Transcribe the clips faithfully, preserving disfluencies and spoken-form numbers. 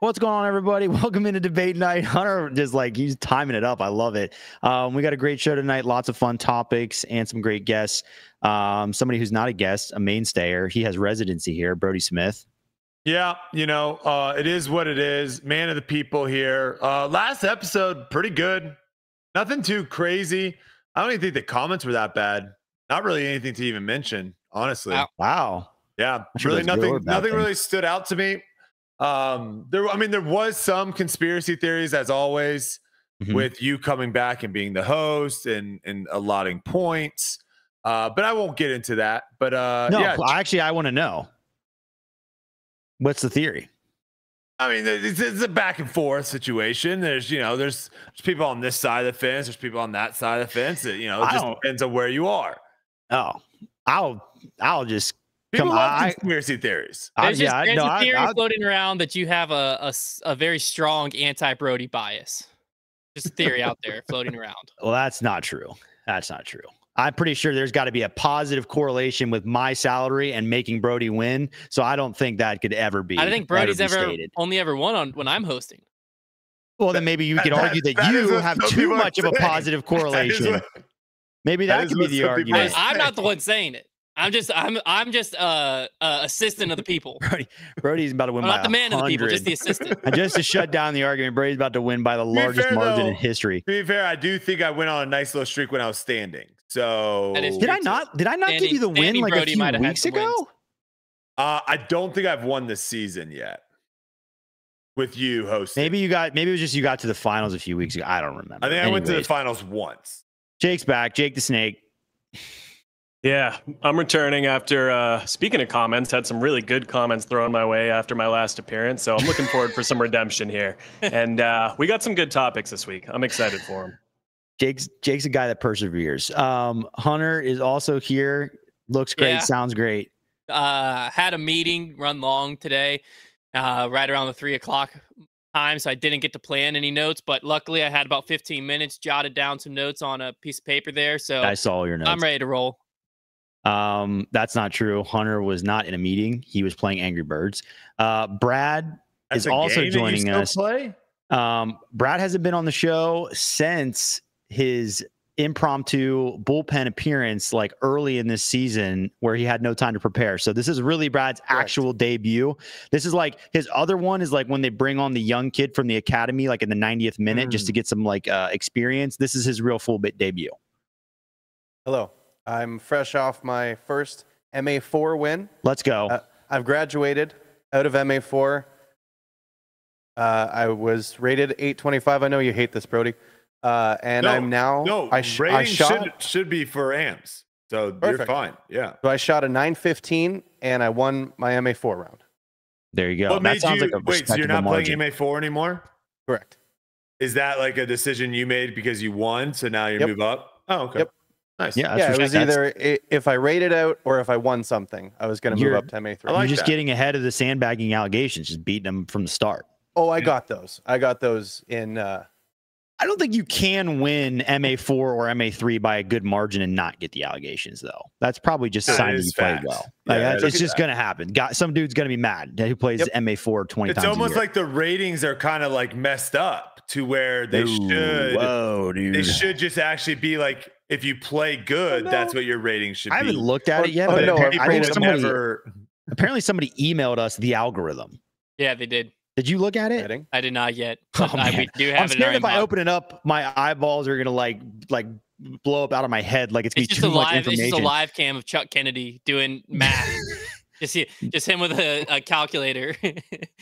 What's going on, everybody? Welcome into Debate Night. Hunter just like he's timing it up. I love it. Um, we got a great show tonight. Lots of fun topics and some great guests. Um, somebody who's not a guest, a mainstayer. He has residency here, Brodie Smith. Yeah, you know, uh, it is what it is. Man of the people here. Uh, last episode, pretty good. Nothing too crazy. I don't even think the comments were that bad. Not really anything to even mention, honestly. Wow. Yeah, really nothing. Nothing really stood out to me. Um, there, I mean, there was some conspiracy theories, as always, mm-hmm. with you coming back and being the host and, and allotting points. Uh, but I won't get into that. But uh, no, yeah. Actually, I want to know. What's the theory? I mean, it's, it's a back and forth situation. There's, you know, there's, there's people on this side of the fence. There's people on that side of the fence. It, you know, it just depends on where you are. Oh, I'll, I'll just. People Come love on, conspiracy I, theories. There's, yeah, just, there's no, a theory I, I, floating around that you have a, a, a very strong anti-Brody bias. Just a theory out there floating around. Well, that's not true. That's not true. I'm pretty sure there's got to be a positive correlation with my salary and making Brody win. So I don't think that could ever be. I think Brody's ever, ever only ever won on when I'm hosting. Well, then maybe you that, could that, argue that, that you have too much of a positive correlation. That what, maybe that, that could be the argument. I'm not the one saying it. I'm just, I'm, I'm just uh, uh, assistant of the people. Brody, Brody's about to win I'm by not the man one hundred. Of the people, just the assistant. And just to shut down the argument, Brody's about to win by the largest fair, margin though, in history. To be fair, I do think I went on a nice little streak when I was standing. So did I not? Did I not Danny, give you the Danny win like Brody a few weeks ago? Uh, I don't think I've won this season yet. With you hosting, maybe you got. Maybe it was just you got to the finals a few weeks ago. I don't remember. I think Anyways. I went to the finals once. Jake's back. Jake the Snake. Yeah, I'm returning after, uh, speaking of comments, had some really good comments thrown my way after my last appearance. So I'm looking forward for some redemption here. And uh, we got some good topics this week. I'm excited for them. Jake's, Jake's a guy that perseveres. Um, Hunter is also here. Looks great. Yeah. Sounds great. Uh, had a meeting run long today, uh, right around the three o'clock time. So I didn't get to plan any notes, but luckily I had about fifteen minutes, jotted down some notes on a piece of paper there. So I saw your notes. I'm ready to roll. Um, that's not true. Hunter was not in a meeting. He was playing Angry Birds. Uh, Brad that's is also joining us. Play? Um, Brad hasn't been on the show since his impromptu bullpen appearance, like early in this season where he had no time to prepare. So this is really Brad's Correct. actual debut. This is like his other one is like when they bring on the young kid from the academy, like in the ninetieth minute, mm. just to get some like, uh, experience. This is his real full bit debut. Hello. I'm fresh off my first M A four win. Let's go. Uh, I've graduated out of M A four. Uh, I was rated eight twenty-five. I know you hate this, Brody. Uh, and no, I'm now... No, I sh rating I shot, should, should be for A M S. So perfect. You're fine. Yeah. So I shot a nine fifteen, and I won my M A four round. There you go. Well, that sounds you, like a Wait, so you're not margin. playing M A four anymore? Correct. Is that like a decision you made because you won, so now you yep. move up? Oh, okay. Yep. Nice. Yeah, yeah, it was either if I rated out or if I won something, I was going to move up to M A three. Like you're just that. getting ahead of the sandbagging allegations, just beating them from the start. Oh, I yeah. got those. I got those in. Uh, I don't think you can win M A four or M A three by a good margin and not get the allegations, though. That's probably just a sign that you played well. Yeah, like, yeah, it's just that. gonna happen. Got some dude's gonna be mad that he plays yep. M A four twenty it's times. It's almost a year. like the ratings are kind of like messed up to where they Ooh, should. Whoa, dude! They should just actually be like. If you play good, oh, no. that's what your rating should be. I haven't looked at or, it yet. But no, I think somebody, never... apparently somebody emailed us the algorithm. Yeah, they did. Did you look at it? Rating? I did not yet. Oh, I, we do have I'm scared it if I open it up, my eyeballs are going to like like blow up out of my head. Like it's, it's just too a much live, information. It's just a live cam of Chuck Kennedy doing math. just, just him with a, a calculator.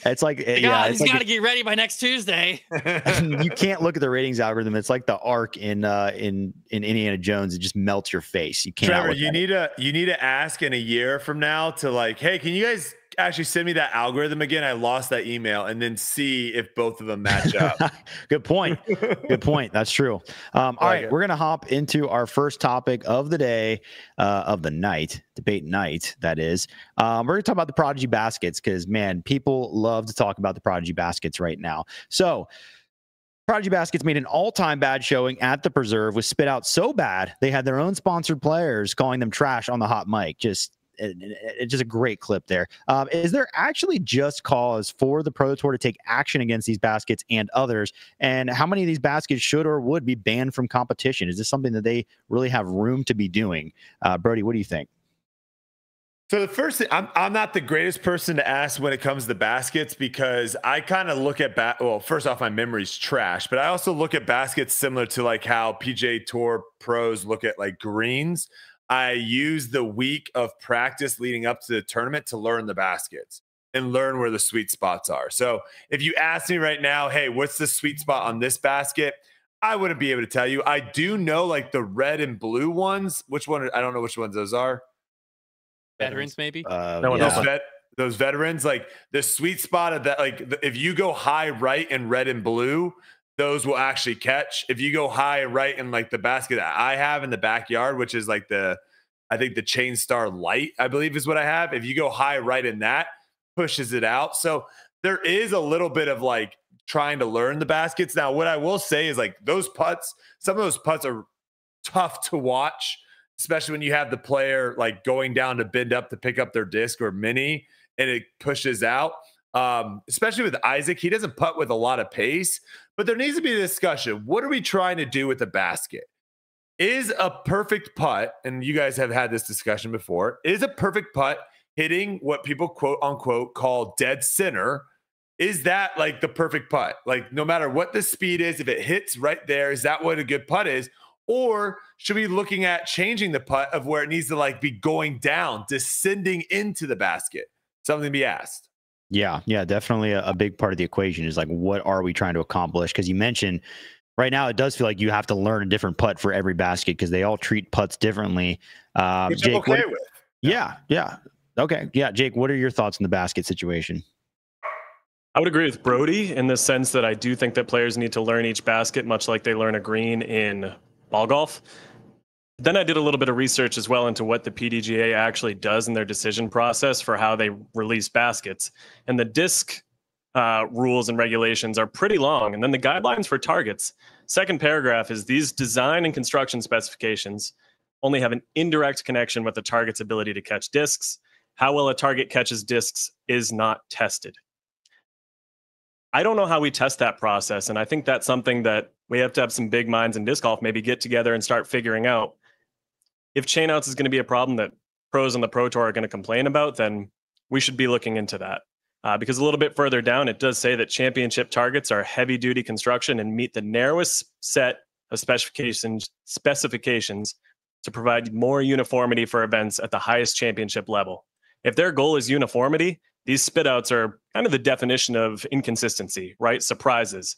It's like, like yeah, oh, it's he's like got to get ready by next Tuesday. You can't look at the ratings algorithm. It's like the arc in uh, in in Indiana Jones. It just melts your face. You can't. Trevor, you need a you need to ask in a year from now to like, hey, can you guys actually send me that algorithm again? I lost that email, and then see if both of them match up. Good point. Good point. That's true. Um, all right, we're gonna hop into our first topic of the day, uh, of the night, debate night. That is, um, we're gonna talk about the Prodigy baskets because man, people love to talk about the Prodigy baskets right now. So. Prodigy Baskets made an all-time bad showing at the Preserve, was spit out so bad they had their own sponsored players calling them trash on the hot mic. Just and, and, and just a great clip there. Um, is there actually just cause for the Pro Tour to take action against these baskets and others? And how many of these baskets should or would be banned from competition? Is this something that they really have room to be doing? Uh, Brodie, what do you think? So the first thing, I'm, I'm not the greatest person to ask when it comes to baskets, because I kind of look at, ba well, first off, my memory's trash, but I also look at baskets similar to like how P G A Tour pros look at like greens. I use the week of practice leading up to the tournament to learn the baskets and learn where the sweet spots are. So if you ask me right now, hey, what's the sweet spot on this basket? I wouldn't be able to tell you. I do know like the red and blue ones. Which one? I don't know which ones those are. Veterans, maybe uh, no one yeah. those, vet, those veterans, like the sweet spot of that, like the, if you go high right and red and blue, those will actually catch. If you go high right and like the basket that I have in the backyard, which is like the, I think the Chain Star Light, I believe is what I have. If you go high right in that, pushes it out. So there is a little bit of like trying to learn the baskets. Now, what I will say is like those putts, some of those putts are tough to watch, especially when you have the player like going down to bend up to pick up their disc or mini and it pushes out. Um, especially with Isaac, he doesn't putt with a lot of pace, but there needs to be a discussion. What are we trying to do with the basket? Is a perfect putt, and you guys have had this discussion before, is a perfect putt hitting what people quote unquote call dead center? Is that like the perfect putt? Like no matter what the speed is, if it hits right there, is that what a good putt is? Or should we be looking at changing the putt of where it needs to like be going down, descending into the basket? Something to be asked. Yeah, yeah, definitely a, a big part of the equation is like, what are we trying to accomplish? Because you mentioned right now, it does feel like you have to learn a different putt for every basket because they all treat putts differently. Um, Which Jake, I'm okay what, with. Yeah, yeah. Okay, yeah. Jake, what are your thoughts on the basket situation? I would agree with Brodie in the sense that I do think that players need to learn each basket, much like they learn a green in ball golf. Then I did a little bit of research as well into what the P D G A actually does in their decision process for how they release baskets. And the disc uh, rules and regulations are pretty long. And then the guidelines for targets. Second paragraph is these design and construction specifications only have an indirect connection with the target's ability to catch discs. How well a target catches discs is not tested. I don't know how we test that process. And I think that's something that we have to have some big minds in disc golf maybe get together and start figuring out. If chainouts is going to be a problem that pros on the Pro Tour are going to complain about, then we should be looking into that. Uh, because a little bit further down, it does say that championship targets are heavy duty construction and meet the narrowest set of specifications, specifications to provide more uniformity for events at the highest championship level. If their goal is uniformity, these spitouts are kind of the definition of inconsistency, right? Surprises.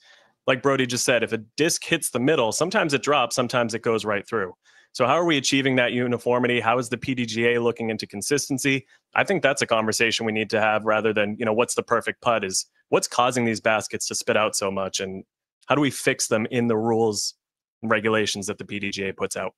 Like Brodie just said, if a disc hits the middle, sometimes it drops, sometimes it goes right through. So how are we achieving that uniformity? How is the P D G A looking into consistency? I think that's a conversation we need to have rather than, you know, what's the perfect putt is what's causing these baskets to spit out so much and how do we fix them in the rules and regulations that the P D G A puts out?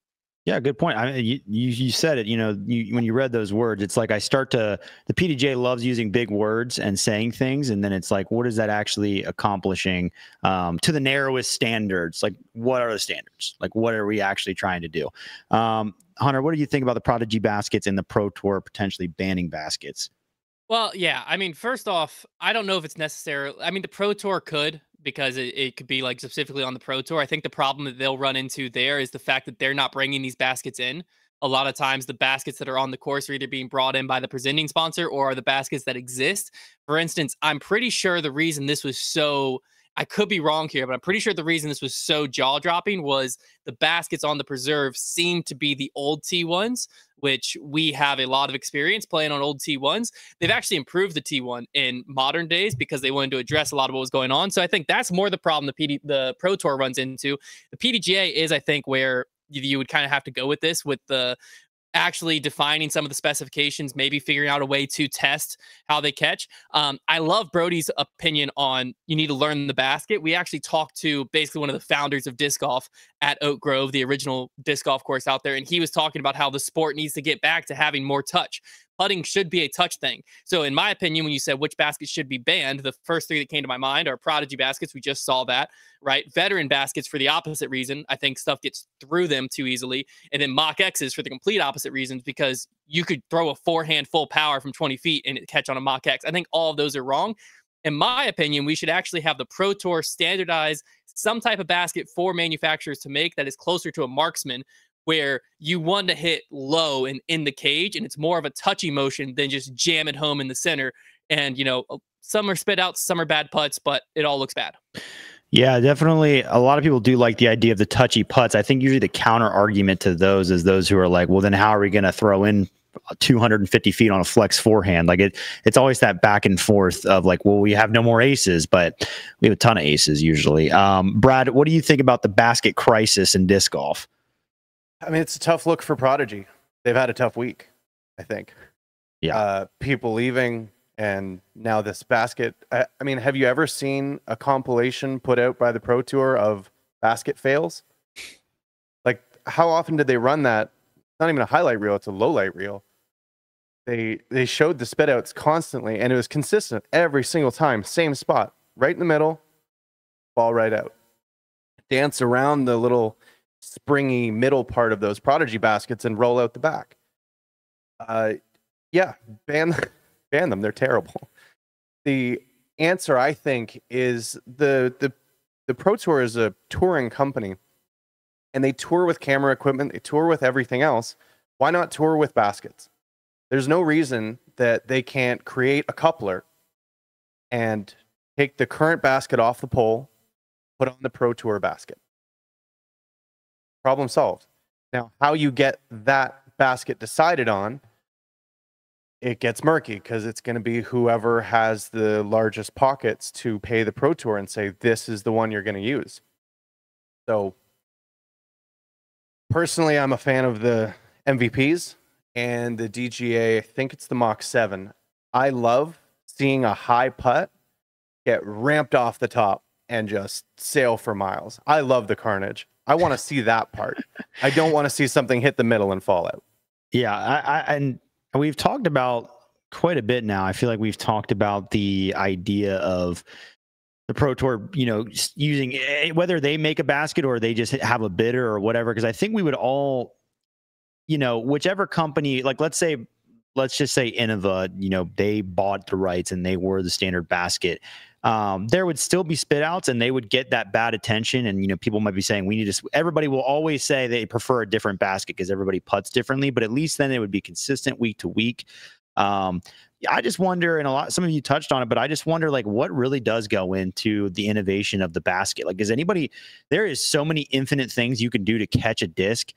Yeah, good point. I mean, you, you, you said it, you know, you, when you read those words, it's like I start to, the P D G A loves using big words and saying things. And then it's like, what is that actually accomplishing um, to the narrowest standards? Like, what are the standards? Like, what are we actually trying to do? Um, Hunter, what do you think about the Prodigy baskets and the Pro Tour potentially banning baskets? Well, yeah, I mean, first off, I don't know if it's necessarily, I mean, the Pro Tour could, because it, it could be like specifically on the Pro Tour. I think the problem that they'll run into there is the fact that they're not bringing these baskets in. A lot of times the baskets that are on the course are either being brought in by the presenting sponsor or are the baskets that exist. For instance, I'm pretty sure the reason this was so, I could be wrong here, but I'm pretty sure the reason this was so jaw-dropping was the baskets on the Preserve seemed to be the old T ones, which we have a lot of experience playing on old T ones. They've actually improved the T one in modern days because they wanted to address a lot of what was going on. So I think that's more the problem the, P D, the Pro Tour runs into. The P D G A is, I think, where you would kind of have to go with this, with the actually defining some of the specifications, maybe figuring out a way to test how they catch. Um, I love Brodie's opinion on you need to learn the basket. We actually talked to basically one of the founders of disc golf at Oak Grove, the original disc golf course out there, and he was talking about how the sport needs to get back to having more touch. putting should be a touch thing. So in my opinion, when you said which baskets should be banned, the first three that came to my mind are Prodigy baskets. We just saw that, right? Veteran baskets for the opposite reason. I think stuff gets through them too easily. And then Mach X's for the complete opposite reasons, because you could throw a forehand full power from twenty feet and it catch on a Mach X. I think all of those are wrong. In my opinion, we should actually have the Pro Tour standardize some type of basket for manufacturers to make that is closer to a marksman, where you want to hit low and in the cage, and it's more of a touchy motion than just jam it home in the center. And, you know, some are spit outs, some are bad putts, but it all looks bad. Yeah, definitely. A lot of people do like the idea of the touchy putts. I think usually the counter argument to those is those who are like, well, then how are we going to throw in two hundred fifty feet on a flex forehand? Like it, it's always that back and forth of like, well, we have no more aces, but we have a ton of aces usually. Um, Brad, what do you think about the basket crisis in disc golf? I mean, it's a tough look for Prodigy. They've had a tough week, I think. Yeah. Uh, people leaving, and now this basket. I, I mean, have you ever seen a compilation put out by the Pro Tour of basket fails? Like, how often did they run that? It's not even a highlight reel, it's a low light reel. They they showed the spit outs constantly, and it was consistent every single time. Same spot, right in the middle, ball right out. Dance around the little springy middle part of those Prodigy baskets and roll out the back. Uh, yeah, ban ban them. They're terrible. The answer, I think, is the the the Pro Tour is a touring company, and they tour with camera equipment, they tour with everything else. Why not tour with baskets? There's no reason that they can't create a coupler and take the current basket off the pole, put on the Pro Tour basket. Problem solved. Now, how you get that basket decided on, it gets murky, because it's going to be whoever has the largest pockets to pay the Pro Tour and say, this is the one you're going to use. So, personally, I'm a fan of the M V Ps and the D G A. I think it's the Mach seven. I love seeing a high putt get ramped off the top and just sail for miles. I love the carnage. I want to see that part. I don't want to see something hit the middle and fall out. Yeah, I, I, and we've talked about quite a bit now. I feel like we've talked about the idea of the Pro Tour, you know, using whether they make a basket or they just have a bidder or whatever. Because I think we would all, you know, whichever company, like let's say, let's just say Innova, you know, they bought the rights and they were the standard basket. Um, there would still be spit outs and they would get that bad attention. And, you know, people might be saying we need to, everybody will always say they prefer a different basket because everybody putts differently, but at least then it would be consistent week to week. Um, I just wonder, and a lot, some of you touched on it, but I just wonder like what really does go into the innovation of the basket. Like, is anybody, there is so many infinite things you can do to catch a disc.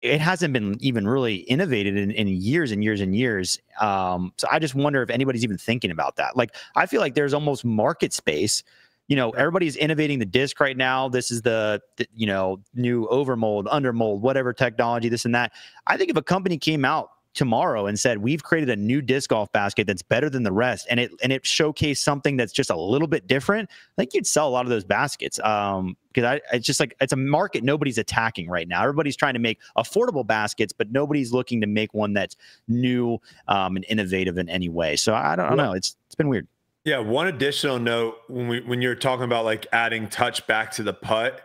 It hasn't been even really innovated in, in years and years and years. Um, so I just wonder if anybody's even thinking about that. Like, I feel like there's almost market space. You know, everybody's innovating the disc right now. This is the, the, you know, new overmold, undermold, whatever technology, this and that. I think if a company came out tomorrow and said, we've created a new disc golf basket that's better than the rest, and it and it showcased something that's just a little bit different, I think you'd sell a lot of those baskets. Um, because I it's just like it's a market nobody's attacking right now. Everybody's trying to make affordable baskets, but nobody's looking to make one that's new um and innovative in any way. So I don't, I don't know. It's it's been weird. Yeah. One additional note when we when you're talking about like adding touch back to the putt.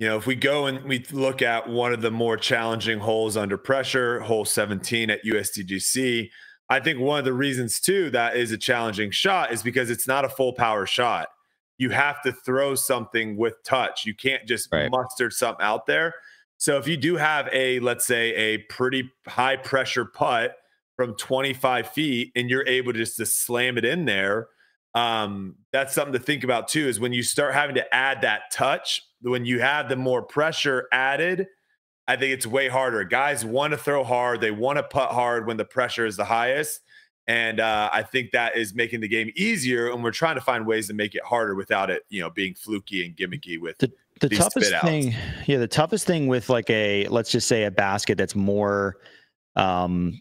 You know, if we go and we look at one of the more challenging holes under pressure, hole seventeen at U S D G C, I think one of the reasons, too, that is a challenging shot is because it's not a full power shot. You have to throw something with touch. You can't just right. muster something out there. So if you do have a, let's say, a pretty high pressure putt from twenty-five feet and you're able to just to slam it in there, um, that's something to think about, too, is when you start having to add that touch. When you have the more pressure added, I think it's way harder. Guys want to throw hard. They want to putt hard when the pressure is the highest. And uh, I think that is making the game easier. And we're trying to find ways to make it harder without it, you know, being fluky and gimmicky with the, the these toughest spit outs. thing. Yeah. The toughest thing with like a, let's just say a basket that's more, um,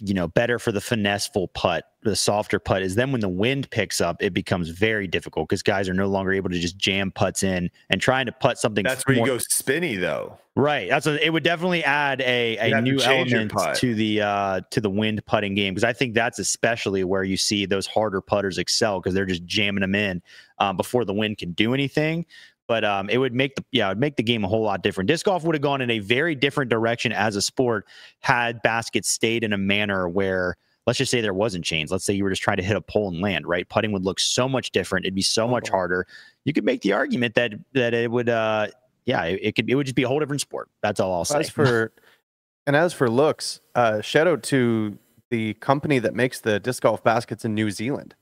you know, better for the finesseful putt, the softer putt, is then when the wind picks up, it becomes very difficult because guys are no longer able to just jam putts in and trying to putt something. That's where more... you go spinny though. Right. That's a, it would definitely add a, a new element to the, uh, to the wind putting game. Cause I think that's especially where you see those harder putters excel because they're just jamming them in um, before the wind can do anything. But um, it would make the yeah, it would make the game a whole lot different. Disc golf would have gone in a very different direction as a sport had baskets stayed in a manner where, let's just say there wasn't chains. Let's say you were just trying to hit a pole and land, right? Putting would look so much different. It'd be so much harder. You could make the argument that that it would, uh, yeah, it, it could it would just be a whole different sport. That's all I'll say. As for, and as for looks, uh, shout out to the company that makes the disc golf baskets in New Zealand.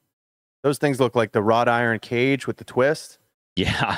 Those things look like the wrought iron cage with the twist. Yeah.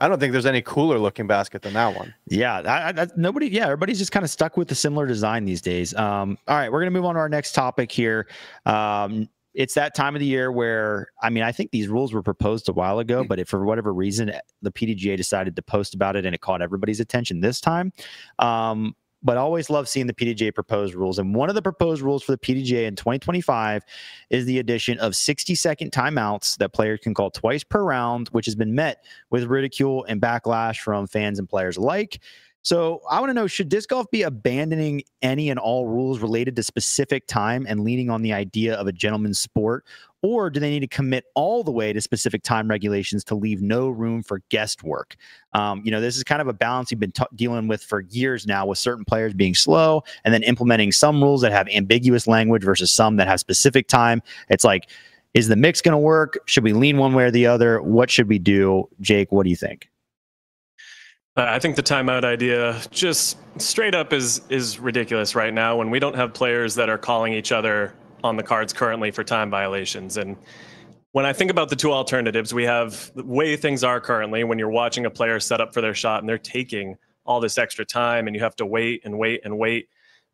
I don't think there's any cooler looking basket than that one. Yeah, I, I, nobody. Yeah, everybody's just kind of stuck with the similar design these days. Um, all right, we're gonna move on to our next topic here. Um, it's that time of the year where, I mean, I think these rules were proposed a while ago, but if for whatever reason the P D G A decided to post about it and it caught everybody's attention this time. Um, but I always love seeing the P D G A proposed rules. And one of the proposed rules for the P D G A in twenty twenty-five is the addition of sixty second timeouts that players can call twice per round, which has been met with ridicule and backlash from fans and players alike. So I want to know, should disc golf be abandoning any and all rules related to specific time and leaning on the idea of a gentleman's sport? Or do they need to commit all the way to specific time regulations to leave no room for guesswork? Um, you know, this is kind of a balance we've been t dealing with for years now, with certain players being slow and then implementing some rules that have ambiguous language versus some that have specific time. It's like, is the mix going to work? Should we lean one way or the other? What should we do? Jake, what do you think? I think the timeout idea just straight up is is ridiculous right now when we don't have players that are calling each other on the cards currently for time violations. And when I think about the two alternatives, we have the way things are currently when you're watching a player set up for their shot and they're taking all this extra time and you have to wait and wait and wait.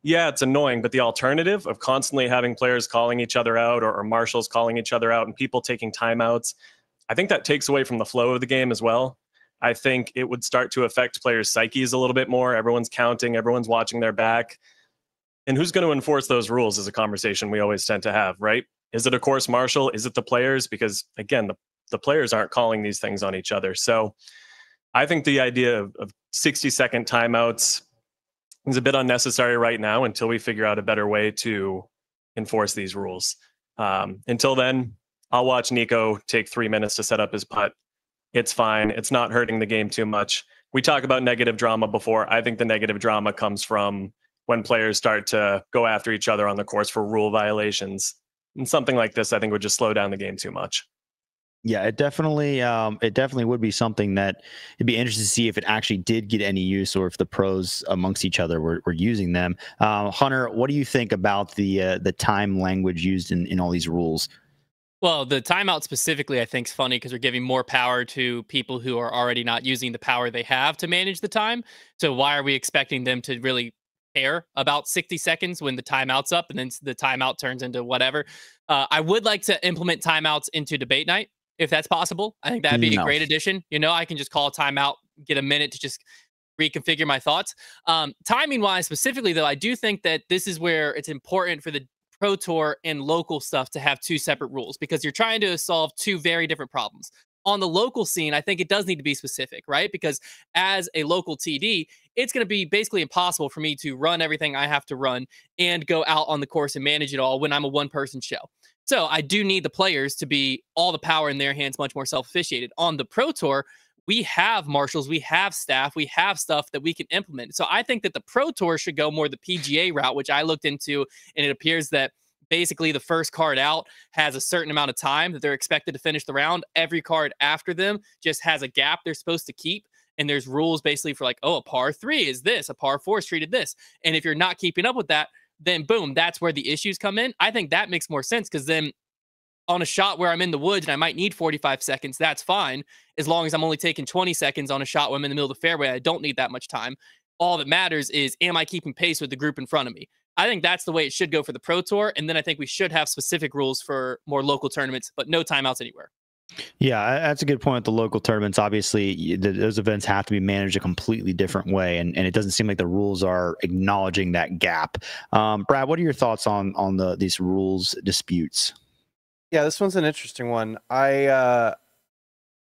Yeah, it's annoying, but the alternative of constantly having players calling each other out or, or marshals calling each other out and people taking timeouts, I think that takes away from the flow of the game as well. I think it would start to affect players' psyches a little bit more. Everyone's counting, everyone's watching their back. And who's going to enforce those rules is a conversation we always tend to have, right? Is it a course marshal? Is it the players? Because again, the, the players aren't calling these things on each other. So I think the idea of, of sixty second timeouts is a bit unnecessary right now until we figure out a better way to enforce these rules. Um, until then, I'll watch Nico take three minutes to set up his putt. It's fine. It's not hurting the game too much. We talked about negative drama before. I think the negative drama comes from when players start to go after each other on the course for rule violations. And something like this, I think, would just slow down the game too much. Yeah, it definitely, um, it definitely would be something that it'd be interesting to see if it actually did get any use or if the pros amongst each other were, were using them. Uh, Hunter, what do you think about the uh, the time language used in, in all these rules? Well, the timeout specifically, I think, is funny because we're giving more power to people who are already not using the power they have to manage the time. So why are we expecting them to really care about sixty seconds when the timeout's up and then the timeout turns into whatever? Uh, I would like to implement timeouts into debate night, if that's possible. I think that'd be no. a great addition. You know, I can just call a timeout, get a minute to just reconfigure my thoughts. Um, timing-wise specifically, though, I do think that this is where it's important for the Pro Tour and local stuff to have two separate rules because you're trying to solve two very different problems. On the local scene, I think it does need to be specific, right? Because as a local T D, it's going to be basically impossible for me to run everything I have to run and go out on the course and manage it all when I'm a one-person show. So I do need the players to be all the power in their hands, much more self-officiated. On the Pro Tour, we have marshals, we have staff, we have stuff that we can implement. So I think that the Pro Tour should go more the P G A route, which I looked into, and it appears that basically the first card out has a certain amount of time that they're expected to finish the round. Every card after them just has a gap they're supposed to keep. And there's rules basically for like, oh, a par three is this, a par four is treated this. And if you're not keeping up with that, then boom, that's where the issues come in. I think that makes more sense because then on a shot where I'm in the woods and I might need forty-five seconds, that's fine. As long as I'm only taking twenty seconds on a shot when I'm in the middle of the fairway, I don't need that much time. All that matters is, am I keeping pace with the group in front of me? I think that's the way it should go for the Pro Tour. And then I think we should have specific rules for more local tournaments, but no timeouts anywhere. Yeah, that's a good point with the local tournaments. Obviously, those events have to be managed a completely different way, and, and it doesn't seem like the rules are acknowledging that gap. Um, Brad, what are your thoughts on on the these rules disputes? Yeah, this one's an interesting one. I uh,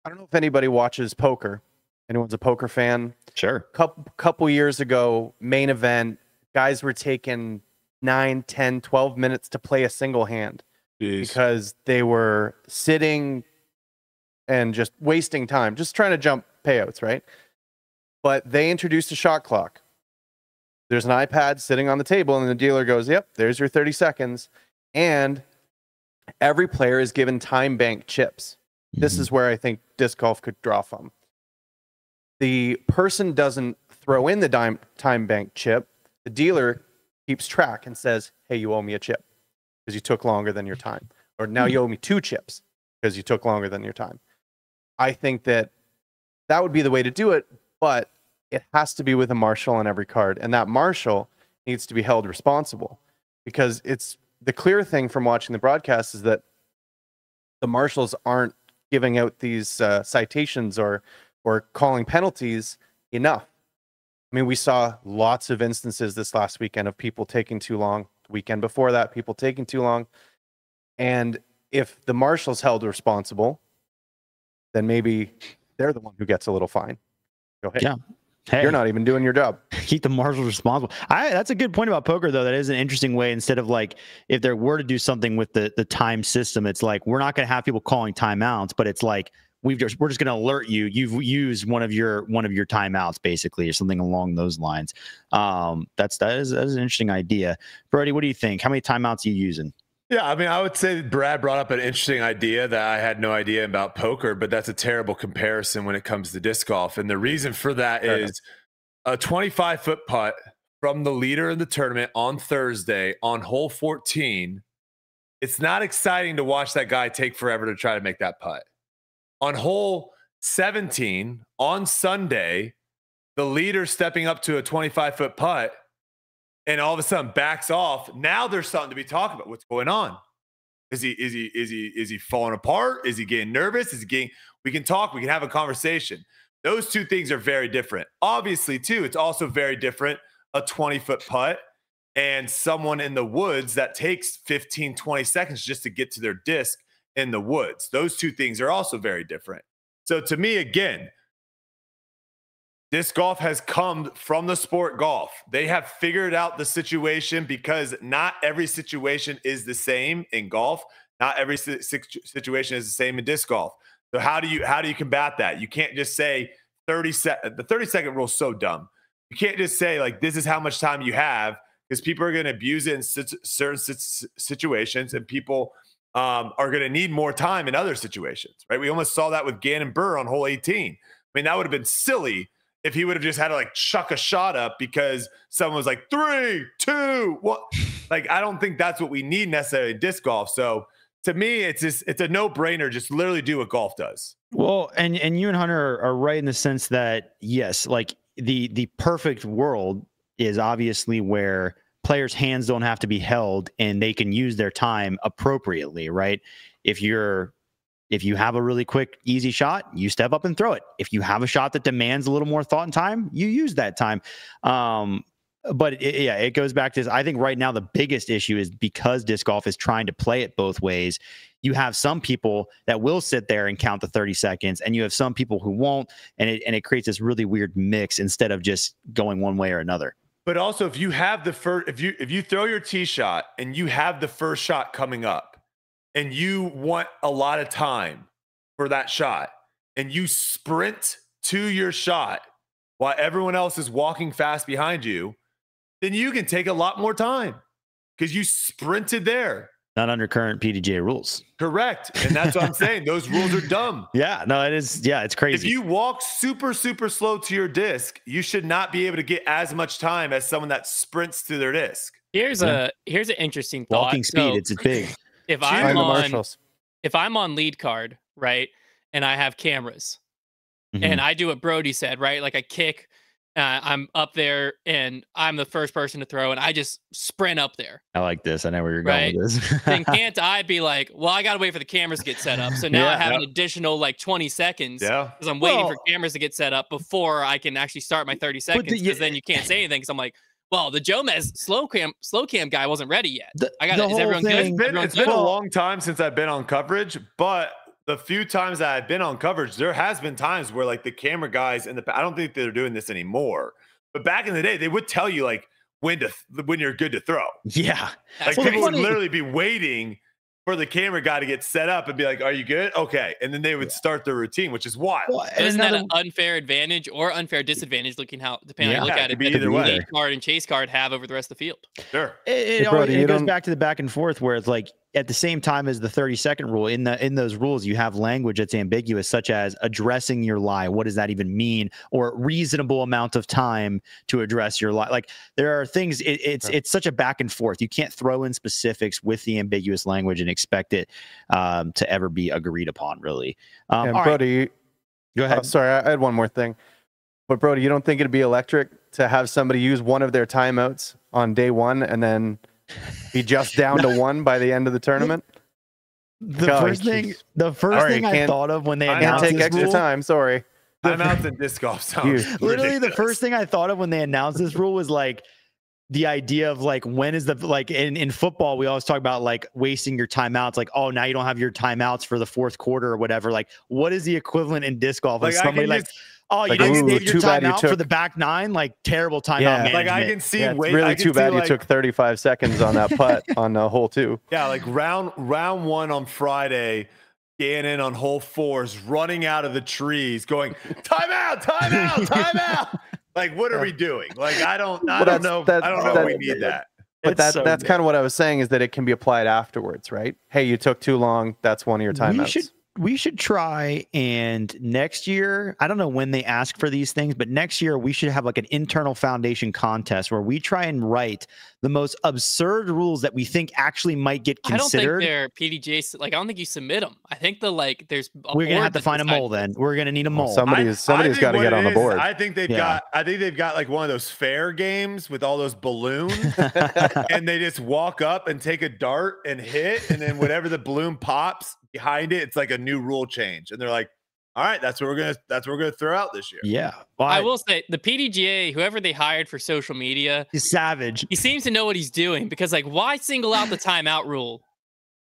I don't know if anybody watches poker. Anyone's a poker fan? Sure. Couple couple years ago, main event, guys were taking nine, ten, twelve minutes to play a single hand. Jeez. Because they were sitting and just wasting time, just trying to jump payouts, right? But they introduced a shot clock. There's an iPad sitting on the table, and the dealer goes, yep, there's your thirty seconds. And every player is given time bank chips. Mm-hmm. This is where I think disc golf could draw from. The person doesn't throw in the dime, time bank chip. The dealer keeps track and says, hey, you owe me a chip because you took longer than your time. Or now you owe me two chips because you took longer than your time. I think that that would be the way to do it, but it has to be with a marshal on every card. And that marshal needs to be held responsible, because it's the clear thing from watching the broadcast is that the marshals aren't giving out these uh, citations or or calling penalties enough. I mean, we saw lots of instances this last weekend of people taking too long. The weekend before that, people taking too long. And if the marshal's held responsible, then maybe they're the one who gets a little fine. Go ahead. Yeah. Hey, you're not even doing your job. Keep the marshal responsible. I, that's a good point about poker, though. That is an interesting way. Instead of like, if there were to do something with the, the time system, it's like, we're not going to have people calling timeouts, but it's like, we've just, we're just going to alert you. You've used one of your, one of your timeouts, basically, or something along those lines. Um, that's, that is, that is an interesting idea. Brodie, what do you think? How many timeouts are you using? Yeah, I mean, I would say Brad brought up an interesting idea that I had no idea about poker, but that's a terrible comparison when it comes to disc golf. And the reason for that Fair is enough. a twenty-five foot putt from the leader in the tournament on Thursday on hole fourteen. It's not exciting to watch that guy take forever to try to make that putt. On hole seventeen on Sunday, the leader stepping up to a twenty-five foot putt and all of a sudden backs off. Now there's something to be talking about. What's going on? Is he is he is he is he falling apart? Is he getting nervous? Is he getting? We can talk. We can have a conversation. Those two things are very different. Obviously, too, it's also very different. A twenty foot putt and someone in the woods that takes fifteen, twenty seconds just to get to their disc in the woods. Those two things are also very different. So to me, again, disc golf has come from the sport golf. They have figured out the situation, because not every situation is the same in golf. Not every situation is the same in disc golf. So how do you how do you combat that? You can't just say thirty sec. The thirty second rule is so dumb. You can't just say like this is how much time you have, because people are going to abuse it in certain situations, and people um, are going to need more time in other situations. Right? We almost saw that with Gannon Buhr on hole eighteen. I mean, that would have been silly if he would have just had to like chuck a shot up because someone was like three, two, what? Like, I don't think that's what we need necessarily in disc golf. So to me, it's just, it's a no brainer. Just literally do what golf does. Well, and, and you and Hunter are right in the sense that yes, like the, the perfect world is obviously where players' hands don't have to be held and they can use their time appropriately. Right. If you're, If you have a really quick, easy shot, you step up and throw it. If you have a shot that demands a little more thought and time, you use that time. Um, but it, yeah, it goes back to this. I think right now the biggest issue is because disc golf is trying to play it both ways. You have some people that will sit there and count the thirty seconds, and you have some people who won't, and it, and it creates this really weird mix instead of just going one way or another. But also, if you have the first, if you if you throw your tee shot and you have the first shot coming up, and you want a lot of time for that shot, and you sprint to your shot while everyone else is walking fast behind you, then you can take a lot more time because you sprinted there. Not under current P D G A rules. Correct. And that's what I'm saying. Those rules are dumb. Yeah, no, it is. Yeah, it's crazy. If you walk super, super slow to your disc, you should not be able to get as much time as someone that sprints to their disc. Here's yeah. a here's an interesting thought. Walking speed, so it's big. If I'm on, if I'm on lead card, right, and I have cameras, mm-hmm. and I do what Brodie said, right, like I kick, Uh, I'm up there and I'm the first person to throw and I just sprint up there. I like this. I know where you're right? going with this. Then can't I be like, well, I got to wait for the cameras to get set up. So now yeah, I have yep. an additional like twenty seconds because yeah. I'm waiting well, for cameras to get set up before I can actually start my thirty seconds. Because the, yeah. then you can't say anything. Because I'm like, well, the Jomez slow cam slow cam guy wasn't ready yet. The, I got is everyone thing, good? It's been, it's good? been a long time since I've been on coverage, but the few times that I've been on coverage, there has been times where like the camera guys and the, I don't think they're doing this anymore, but back in the day, they would tell you like when to, when you're good to throw. Yeah. Like well, people would literally be waiting for the camera guy to get set up and be like, are you good? Okay. And then they would yeah. start their routine, which is wild. Well, isn't that an unfair advantage or unfair disadvantage looking how, depending yeah, on how you look at it, either way. Lead card and chase card have over the rest of the field. Sure. It, it, hey, Brody, it goes back to the back and forth where it's like, at the same time as the thirty second rule, in the in those rules, you have language that's ambiguous, such as addressing your lie. What does that even mean? Or reasonable amount of time to address your lie. Like there are things. It, it's right. it's such a back and forth. You can't throw in specifics with the ambiguous language and expect it um, to ever be agreed upon. Really, um, and Brody, right. go ahead. Oh, sorry, I had one more thing. But Brody, you don't think it'd be electric to have somebody use one of their timeouts on day one and then be just down to one by the end of the tournament? The God, first geez. thing, the first right, thing I thought of when they I announced take this extra rule, time. Sorry, timeouts and disc golf sounds literally ridiculous. The first thing I thought of when they announced this rule was like the idea of like when is the like in in football we always talk about like wasting your timeouts. Like oh now you don't have your timeouts for the fourth quarter or whatever. Like what is the equivalent in disc golf? Like, like somebody like. Just, Oh, you like, didn't ooh, save your timeout you for the back nine? Like, terrible timeout yeah. management. Like, I can see... Yeah, it's wait, really I too bad see, you like... took thirty-five seconds on that putt on uh, hole two. Yeah, like, round round one on Friday, Gannon on hole four is running out of the trees going, timeout, timeout, timeout! Like, what are we doing? Like, I don't I well, don't know. I don't know that, we need that. But that, so that's kind of what I was saying is that it can be applied afterwards, right? Hey, you took too long. That's one of your timeouts. We should try, and next year, I don't know when they ask for these things, but next year we should have like an internal foundation contest where we try and write the most absurd rules that we think actually might get considered. I don't think they're P D G A, like I don't think you submit them. I think the like there's a we're gonna have to find a mole then. We're gonna need a mole. Somebody is somebody's got to get on the board. I think they've yeah. got I think they've got like one of those fair games with all those balloons, and they just walk up and take a dart and hit, and then whatever the balloon pops behind it, it's like a new rule change, and they're like, all right, that's what we're gonna that's what we're gonna throw out this year. Yeah. Well, I, I will say the P D G A, whoever they hired for social media is savage. He seems to know what he's doing, because like why single out the timeout rule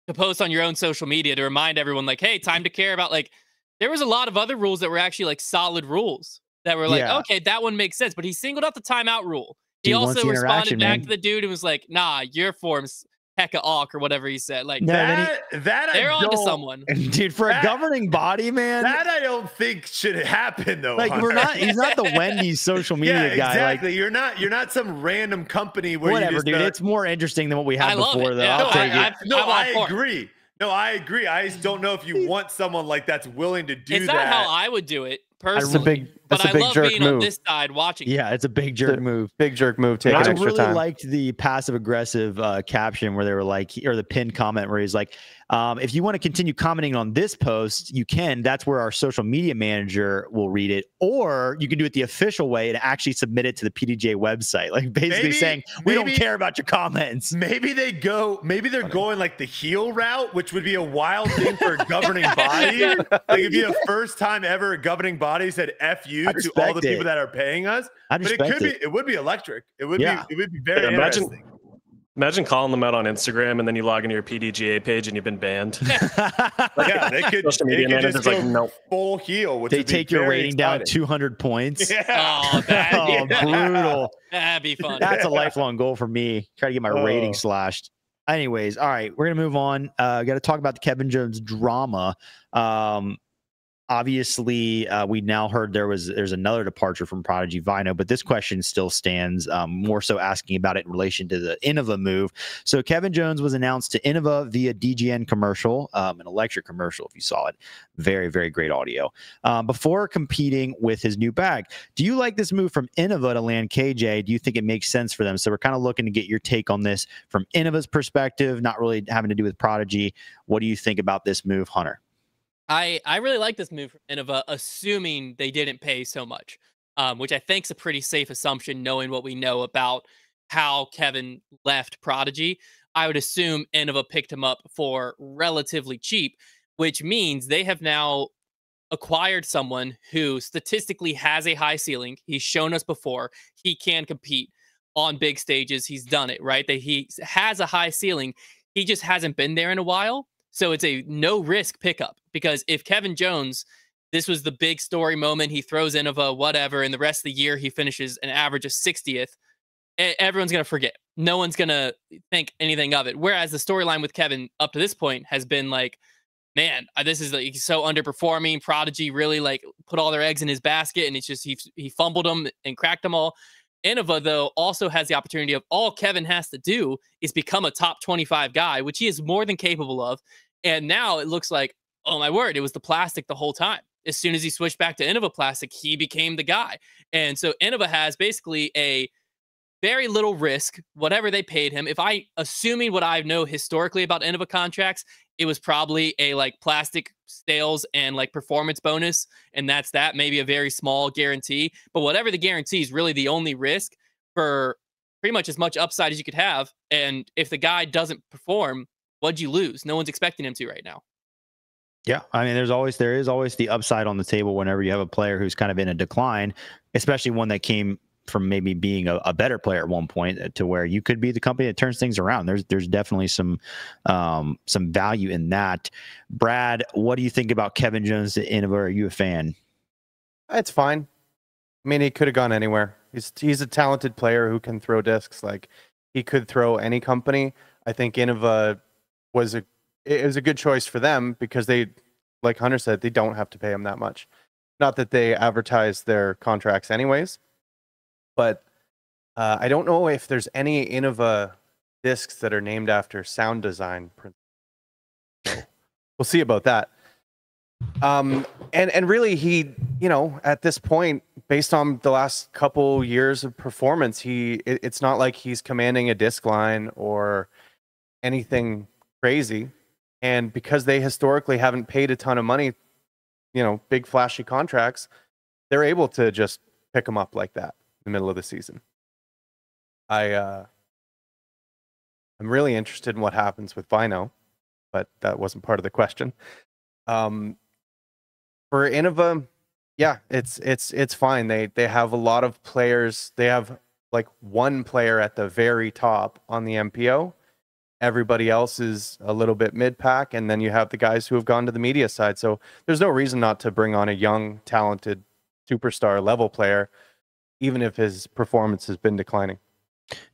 to post on your own social media to remind everyone like, hey, time to care about like there was a lot of other rules that were actually like solid rules that were like, yeah. okay, that one makes sense. But he singled out the timeout rule. He dude, also responded back man. to the dude and was like, nah, your form's Hecka Awk or whatever he said, like no, that. He, that they're on to someone, dude. For that, a governing body, man, that I don't think should happen though. Like Hunter. we're not. He's not the Wendy's social media yeah, guy. Exactly. Like, you're not. You're not some random company where whatever, you just dude. Don't... It's more interesting than what we had before, it. though. Yeah, I'll no, take I, it. I, no, I, I agree. No, I agree. I just don't know if you want someone like that's willing to do it's that. It's not how I would do it personally. That's a big, that's but a big I love jerk being move. on this side watching. Yeah, it's a big jerk a move. Big jerk move. Take I extra really time. liked the passive aggressive uh, caption where they were like, or the pinned comment where he's like, um, if you want to continue commenting on this post, you can. That's where our social media manager will read it, or you can do it the official way and actually submit it to the P D G A website. Like basically maybe, saying we maybe, don't care about your comments. Maybe they go. Maybe they're going like the heel route, which would be a wild thing for a governing body. Like it'd be the first time ever a governing body said "F you" to all the people it. that are paying us. But it could it. be. It would be electric. It would yeah. be. It would be very yeah, imagine, interesting. Imagine calling them out on Instagram and then you log into your P D G A page and you've been banned. Like, yeah, they could, social media they could just go like, no. full heel. Which they take your rating exciting. down two hundred points. Yeah. Oh, that'd oh yeah. brutal. That'd be fun. That's yeah. a lifelong goal for me. Try to get my oh. rating slashed. Anyways, all right, we're going to move on. Uh, got to talk about the Kevin Jones drama. Um, Obviously, uh, we now heard there was there's another departure from Prodigy Vino, but this question still stands, um, more so asking about it in relation to the Innova move. So Kevin Jones was announced to Innova via D G N commercial, um, an electric commercial, if you saw it. Very, very great audio. Um, before competing with his new bag, do you like this move from Innova to land K J? Do you think it makes sense for them? So we're kind of looking to get your take on this from Innova's perspective, not really having to do with Prodigy. What do you think about this move, Hunter? I, I really like this move from Innova, assuming they didn't pay so much. um, which I think is a pretty safe assumption, knowing what we know about how Kevin left Prodigy. I would assume Innova picked him up for relatively cheap, which means they have now acquired someone who statistically has a high ceiling. He's shown us before he can compete on big stages. He's done it, right? That he has a high ceiling. He just hasn't been there in a while. So it's a no risk pickup, because if Kevin Jones, this was the big story moment, he throws Innova, whatever, and the rest of the year he finishes an average of sixtieth, everyone's going to forget. No one's going to think anything of it. Whereas the storyline with Kevin up to this point has been like, man, this is like so underperforming. Prodigy really like put all their eggs in his basket, and it's just he, he fumbled them and cracked them all. Innova, though, also has the opportunity of all Kevin has to do is become a top twenty-five guy, which he is more than capable of. And now it looks like, oh, my word, it was the plastic the whole time. As soon as he switched back to Innova plastic, he became the guy. And so Innova has basically a very little risk, whatever they paid him. If I, assuming what I know historically about Innova contracts, it was probably a like plastic sales and like performance bonus. And that's that, maybe a very small guarantee, but whatever the guarantee is really the only risk for pretty much as much upside as you could have. And if the guy doesn't perform, what'd you lose? No one's expecting him to right now. Yeah. I mean, there's always, there is always the upside on the table whenever you have a player who's kind of in a decline, especially one that came from maybe being a, a better player at one point to where you could be the company that turns things around. There's, there's definitely some, um, some value in that. Brad, what do you think about Kevin Jones at Innova? Are you a fan? It's fine. I mean, he could have gone anywhere. He's, he's a talented player who can throw discs. Like, he could throw any company. I think Innova was a, it was a good choice for them because they, like Hunter said, they don't have to pay him that much. Not that they advertise their contracts anyways. But uh, I don't know if there's any Innova discs that are named after sound design. So we'll see about that. Um, and, and really, he, you know, at this point, based on the last couple years of performance, he it, it's not like he's commanding a disc line or anything crazy. And because they historically haven't paid a ton of money, you know, big flashy contracts, they're able to just pick him up like that. The middle of the season. I uh I'm really interested in what happens with Vino, but that wasn't part of the question. Um for Innova, yeah, it's it's it's fine. They they have a lot of players. They have like one player at the very top on the M P O. Everybody else is a little bit mid-pack, and then you have the guys who have gone to the media side. So there's no reason not to bring on a young, talented, superstar level player, even if his performance has been declining.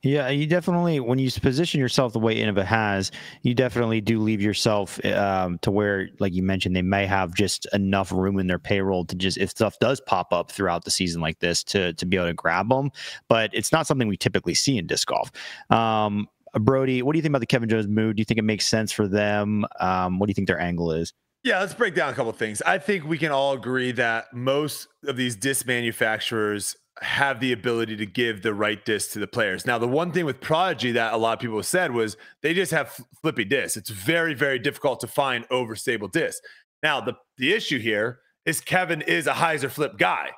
Yeah, you definitely, when you position yourself the way Innova has, you definitely do leave yourself um, to where, like you mentioned, they may have just enough room in their payroll to just, if stuff does pop up throughout the season like this, to to be able to grab them. But it's not something we typically see in disc golf. Um, Brodie, what do you think about the Kevin Jones move? Do you think it makes sense for them? Um, what do you think their angle is? Yeah, let's break down a couple of things. I think we can all agree that most of these disc manufacturers have the ability to give the right disc to the players. Now, the one thing with Prodigy that a lot of people said was they just have flippy discs. It's very, very difficult to find overstable discs. Now, the, the issue here is Kevin is a hyzer flip guy.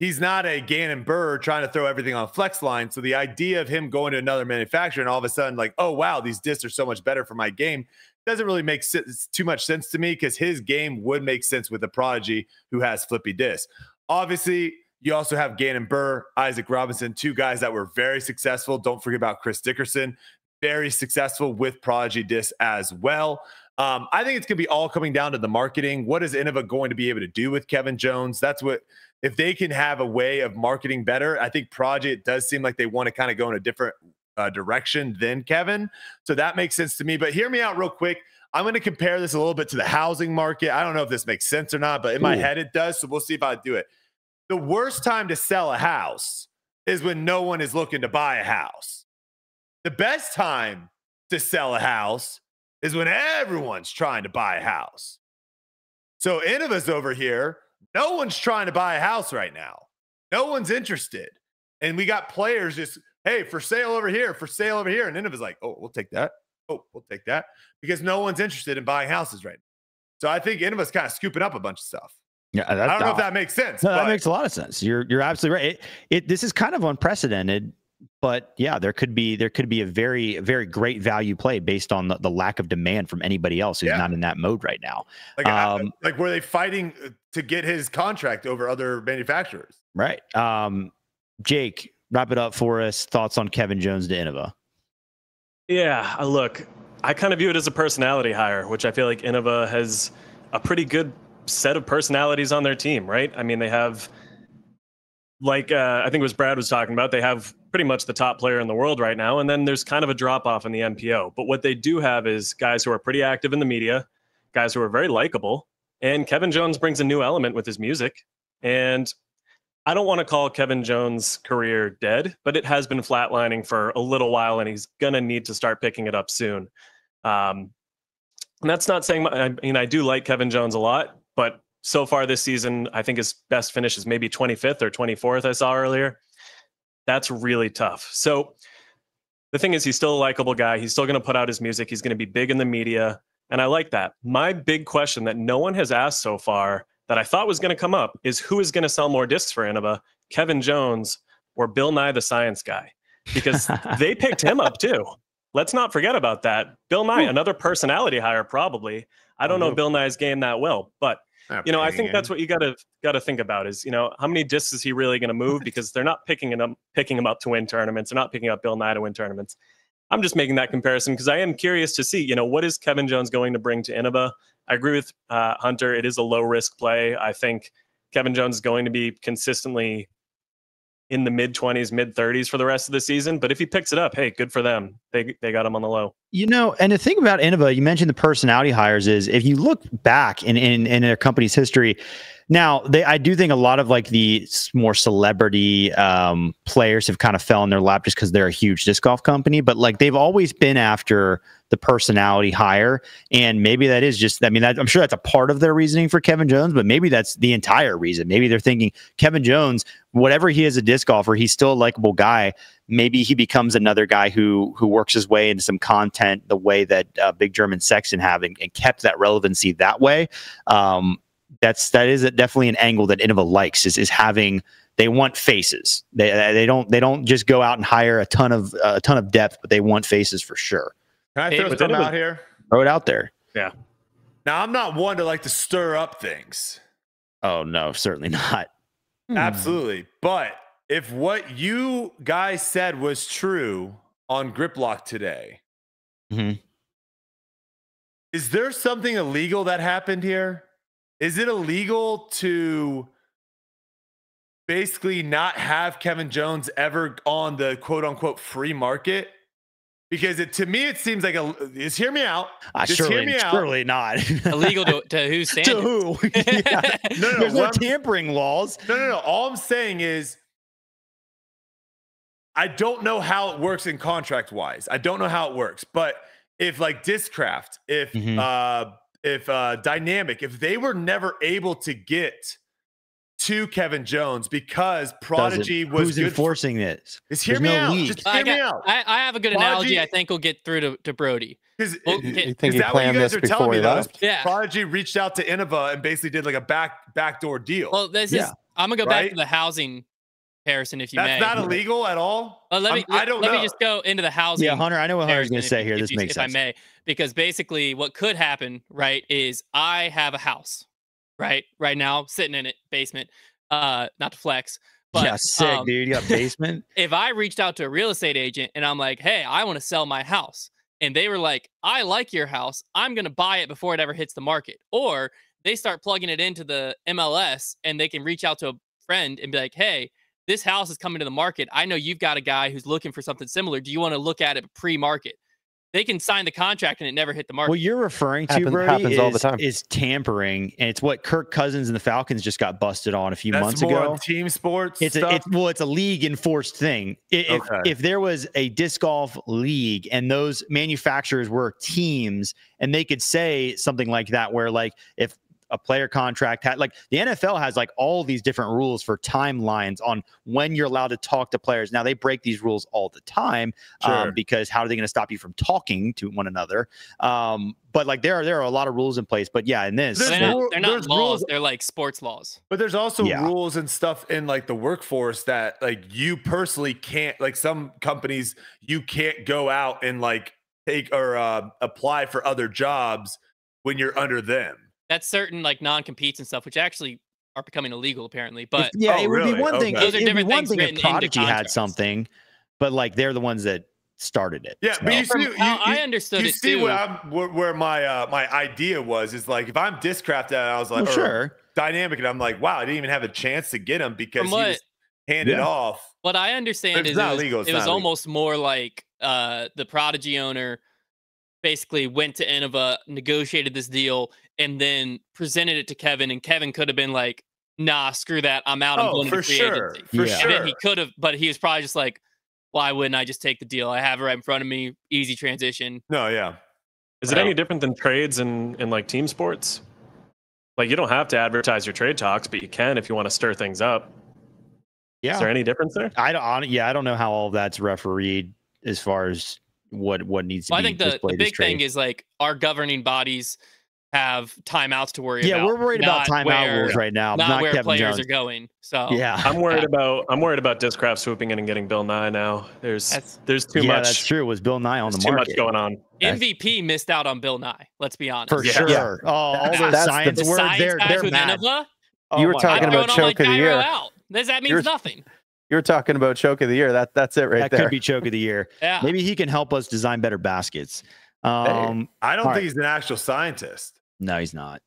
He's not a Gannon Buhr trying to throw everything on flex line. So the idea of him going to another manufacturer and all of a sudden like, oh, wow, these discs are so much better for my game, doesn't really make sense, too much sense to me, because his game would make sense with a Prodigy who has flippy discs. Obviously, you also have Gannon Buhr, Isaac Robinson, two guys that were very successful. Don't forget about Chris Dickerson, very successful with Prodigy discs as well. Um, I think it's going to be all coming down to the marketing. What is Innova going to be able to do with Kevin Jones? That's what, if they can have a way of marketing better, I think Prodigy, it does seem like they want to kind of go in a different uh, direction than Kevin. So that makes sense to me. But hear me out real quick. I'm going to compare this a little bit to the housing market. I don't know if this makes sense or not, but in my Ooh. head it does. So we'll see if I do it. The worst time to sell a house is when no one is looking to buy a house. The best time to sell a house is when everyone's trying to buy a house. So Innova's over here. No one's trying to buy a house right now. No one's interested. And we got players just, hey, for sale over here, for sale over here. And Innova's like, oh, we'll take that. Oh, we'll take that. Because no one's interested in buying houses right now. So I think Innova's kind of scooping up a bunch of stuff. Yeah, I don't not, know if that makes sense. No, but that makes a lot of sense. You're you're absolutely right. It, it this is kind of unprecedented, but yeah, there could be there could be a very very great value play based on the, the lack of demand from anybody else who's yeah. not in that mode right now. Like um, like were they fighting to get his contract over other manufacturers? Right. Um, Jake, wrap it up for us. Thoughts on Kevin Jones to Innova? Yeah, look, I kind of view it as a personality hire, which I feel like Innova has a pretty good set of personalities on their team, right? I mean, they have, like, uh, I think it was Brad was talking about, they have pretty much the top player in the world right now, and then there's kind of a drop-off in the M P O. But what they do have is guys who are pretty active in the media, guys who are very likable, and Kevin Jones brings a new element with his music. And I don't want to call Kevin Jones' career dead, but it has been flatlining for a little while, and he's going to need to start picking it up soon. Um, and that's not saying, I mean, I do like Kevin Jones a lot, but so far this season, I think his best finish is maybe twenty-fifth or twenty-fourth, I saw earlier. That's really tough. So the thing is, he's still a likable guy. He's still going to put out his music. He's going to be big in the media. And I like that. My big question that no one has asked so far that I thought was going to come up is, who is going to sell more discs for Innova, Kevin Jones or Bill Nye the Science Guy? Because they picked him up too. Let's not forget about that. Bill Nye, Ooh. another personality hire probably. I don't Ooh. know Bill Nye's game that well, but you know, I think that's what you gotta gotta think about is, you know, how many discs is he really gonna move? Because they're not picking him picking him up to win tournaments. They're not picking up Bill Nye to win tournaments. I'm just making that comparison because I am curious to see, you know, what is Kevin Jones going to bring to Innova? I agree with uh, Hunter. It is a low risk play. I think Kevin Jones is going to be consistently in the mid twenties, mid thirties for the rest of the season. But if he picks it up, hey, good for them. They they got him on the low. You know, and the thing about Innova, you mentioned the personality hires, is if you look back in in, in their company's history, now they I do think a lot of like the more celebrity um, players have kind of fell in their lap just because they're a huge disc golf company. But like they've always been after the personality hire, and maybe that is just, I mean, that, I'm sure that's a part of their reasoning for Kevin Jones, but maybe that's the entire reason. Maybe they're thinking Kevin Jones, whatever he is, a disc golfer, he's still a likable guy. Maybe he becomes another guy who who works his way into some content the way that uh, Big German Sexton have, and, and kept that relevancy that way. Um, that's that is definitely an angle that Innova likes, is is having. They want faces. They they don't they don't just go out and hire a ton of uh, a ton of depth, but they want faces for sure. Can I throw hey, something out here? Throw it out there. Yeah. Now, I'm not one to like to stir up things. Oh, no, certainly not. Absolutely. But if what you guys said was true on Grip Lock today, mm-hmm. is there something illegal that happened here? Is it illegal to basically not have Kevin Jones ever on the quote unquote free market? Because it, to me, it seems like a. Just hear me out. Uh, just surely, hear me out. Surely not illegal to, to who? Standard? To who? Yeah. No, no, there's no tampering laws. No, no, no. All I'm saying is, I don't know how it works in contract wise. I don't know how it works. But if like Discraft, if mm-hmm. uh, if uh, Dynamic, if they were never able to get to Kevin Jones because Prodigy Doesn't. was Who's good enforcing this. Just hear There's me no out. League. Just hear I got, me out. I, I have a good Prodigy, analogy I think will get through to, to Brodie. Is, well, you, you think is that what you guys are telling me? Though? Yeah. Prodigy reached out to Innova and basically did like a back backdoor deal. Well, this yeah. is, I'm going to go right? back to the housing comparison if you That's may. That's not illegal at all? Uh, let me, I don't let know. Let me just go into the housing. Yeah, Hunter, I know what Hunter's going to say here. This you, makes if sense. If I may, because basically what could happen, right, is I have a house. Right, right now, sitting in it, basement. Uh, not to flex, but yeah, sick, um, dude. You got basement. If I reached out to a real estate agent and I'm like, "Hey, I want to sell my house," and they were like, "I like your house. I'm gonna buy it before it ever hits the market," or they start plugging it into the M L S and they can reach out to a friend and be like, "Hey, this house is coming to the market. I know you've got a guy who's looking for something similar. Do you want to look at it pre-market?" They can sign the contract and it never hit the market. What you're referring to, happens, Brodie, happens is, all the time. is tampering, and it's what Kirk Cousins and the Falcons just got busted on a few That's months more ago. Team sports. It's, stuff. A, it's well, it's a league enforced thing. If, okay. if there was a disc golf league and those manufacturers were teams, and they could say something like that, where like if a player contract. Like the N F L has like all these different rules for timelines on when you're allowed to talk to players. Now they break these rules all the time, sure. um, because how are they going to stop you from talking to one another? Um, but like there are there are a lot of rules in place. But yeah, in this, they're not, they're not laws. Rules. They're like sports laws. But there's also yeah. rules and stuff in like the workforce that like you personally can't, like some companies you can't go out and like take or uh, apply for other jobs when you're under them. That's certain like non-competes and stuff, which actually are becoming illegal apparently. But yeah, oh, it would really? be one thing. Okay. Those are different things. Thing if Prodigy had something, but like they're the ones that started it. Yeah, so. but you see, you, you, I understood. You it see too. What I'm, where, where my uh, my idea was is like if I'm Discraft, I was like well, sure dynamic, and I'm like, wow, I didn't even have a chance to get him because what, he was handed yeah. off. What I understand is not it was, legal, it was almost more like uh, the Prodigy owner basically went to Innova, negotiated this deal, and then presented it to Kevin, and Kevin could have been like, nah, screw that, I'm out, I'm oh, going for to free sure. agency. For yeah. sure. And then he could have, but he was probably just like, why wouldn't I just take the deal? I have it right in front of me, easy transition. No, yeah. Is right. it any different than trades and, and like team sports? Like you don't have to advertise your trade talks, but you can if you want to stir things up. Yeah. Is there any difference there? I don't, yeah, I don't know how all of that's refereed as far as what what needs to well, be I think the, the big thing is like our governing bodies have timeouts to worry yeah, about. Yeah, we're worried about timeout rules right now. Not, not where Kevin players Jones. are going. So yeah, I'm worried yeah. about I'm worried about Discraft swooping in and getting Bill Nye now. There's that's, there's too yeah, much. That's true. Was Bill Nye on the market? Too much going on. M V P missed out on Bill Nye. Let's be honest. For yeah. sure. Yeah. Oh, all those that's science the, words. The science they're guys they're with mad. Innova, oh, you were talking about choke of the year. That means nothing. You're talking about choke of the year. That that's it right that there. That could be choke of the year. yeah. Maybe he can help us design better baskets. Um, I don't think right. he's an actual scientist. No, he's not.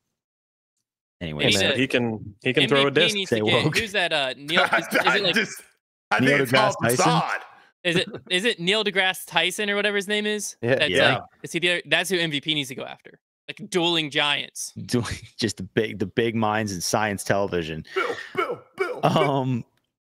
Anyway, he, he can he can M V P throw a disc. Say woke. Who's that? Uh, Neil. Is, is it like, just, I Neil think deGrasse it's Tyson. Is it is it Neil deGrasse Tyson or whatever his name is? Yeah, that's yeah. Like, is he the other, that's who M V P needs to go after. Like dueling giants. Dueling just the big the big minds in science television. Bill, Bill, Bill. Um.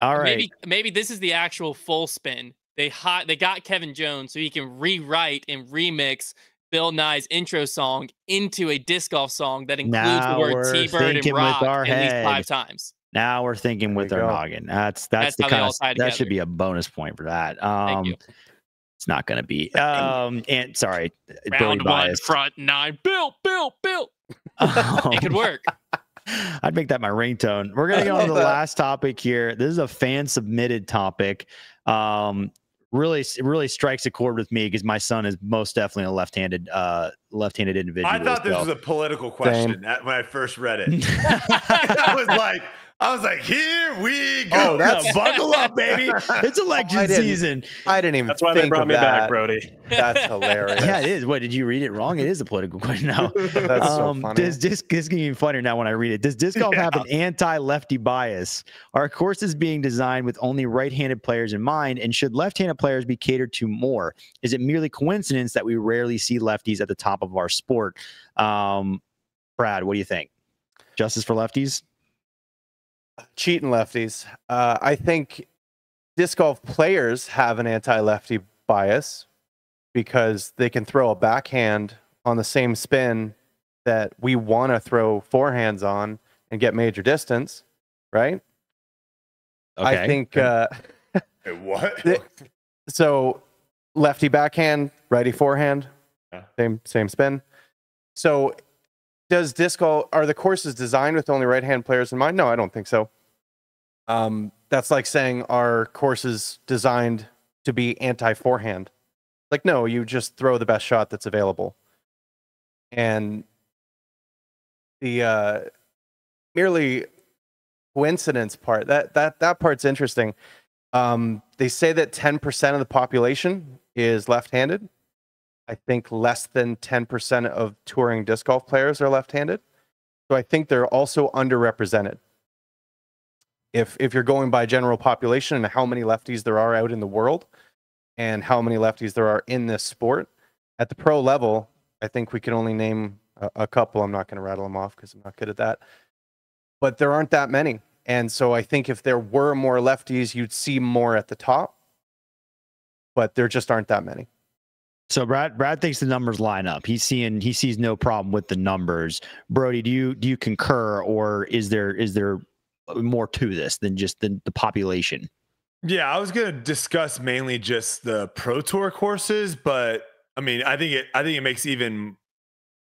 All right. Maybe, maybe this is the actual full spin. They hot. They got Kevin Jones so he can rewrite and remix Bill Nye's intro song into a disc golf song that includes now the word T-Bird and rock at least five times. Now we're thinking with our go. noggin. That's that's, that's the kind of that together. should be a bonus point for that. Um, Thank you. It's not going to be. Um, and sorry, round one, front nine. Bill, Bill, Bill. Um, it could work. I'd make that my ringtone. We're going to go on to the last topic here. This is a fan submitted topic. Um, really, really strikes a chord with me because my son is most definitely a left-handed, uh, left-handed individual. I thought this well. was a political question at, when I first read it. I was like, I was like, here we go. Oh, that's buckle up, baby. It's election I season. I didn't even. That's why think they brought me that. back, Brody. That's hilarious. Yeah, it is. What did you read it wrong? It is a political question now. That's um, so funny. Does disc, this is getting even funnier now when I read it. Does disc golf yeah. have an anti-lefty bias? Are courses being designed with only right-handed players in mind, and should left-handed players be catered to more? Is it merely coincidence that we rarely see lefties at the top of our sport? Um, Brad, what do you think? Justice for lefties? Cheating lefties. Uh, I think disc golf players have an anti-lefty bias because they can throw a backhand on the same spin that we want to throw forehands on and get major distance, right? Okay. I think... Uh, what? It, so lefty backhand, righty forehand, yeah. same, same spin. So... Does disc golf, are the courses designed with only right-hand players in mind? No, I don't think so. Um, that's like saying are courses designed to be anti-forehand? Like, no, you just throw the best shot that's available. And the uh, merely coincidence part, that, that, that part's interesting. Um, they say that ten percent of the population is left-handed. I think less than ten percent of touring disc golf players are left-handed. So I think they're also underrepresented. If, if you're going by general population and how many lefties there are out in the world and how many lefties there are in this sport, at the pro level, I think we can only name a, a couple. I'm not going to rattle them off because I'm not good at that. But there aren't that many. And so I think if there were more lefties, you'd see more at the top. But there just aren't that many. So Brad, Brad thinks the numbers line up. He's seeing, he sees no problem with the numbers. Brodie, do you, do you concur, or is there, is there more to this than just the, the population? Yeah, I was going to discuss mainly just the Pro Tour courses, but I mean, I think it, I think it makes even,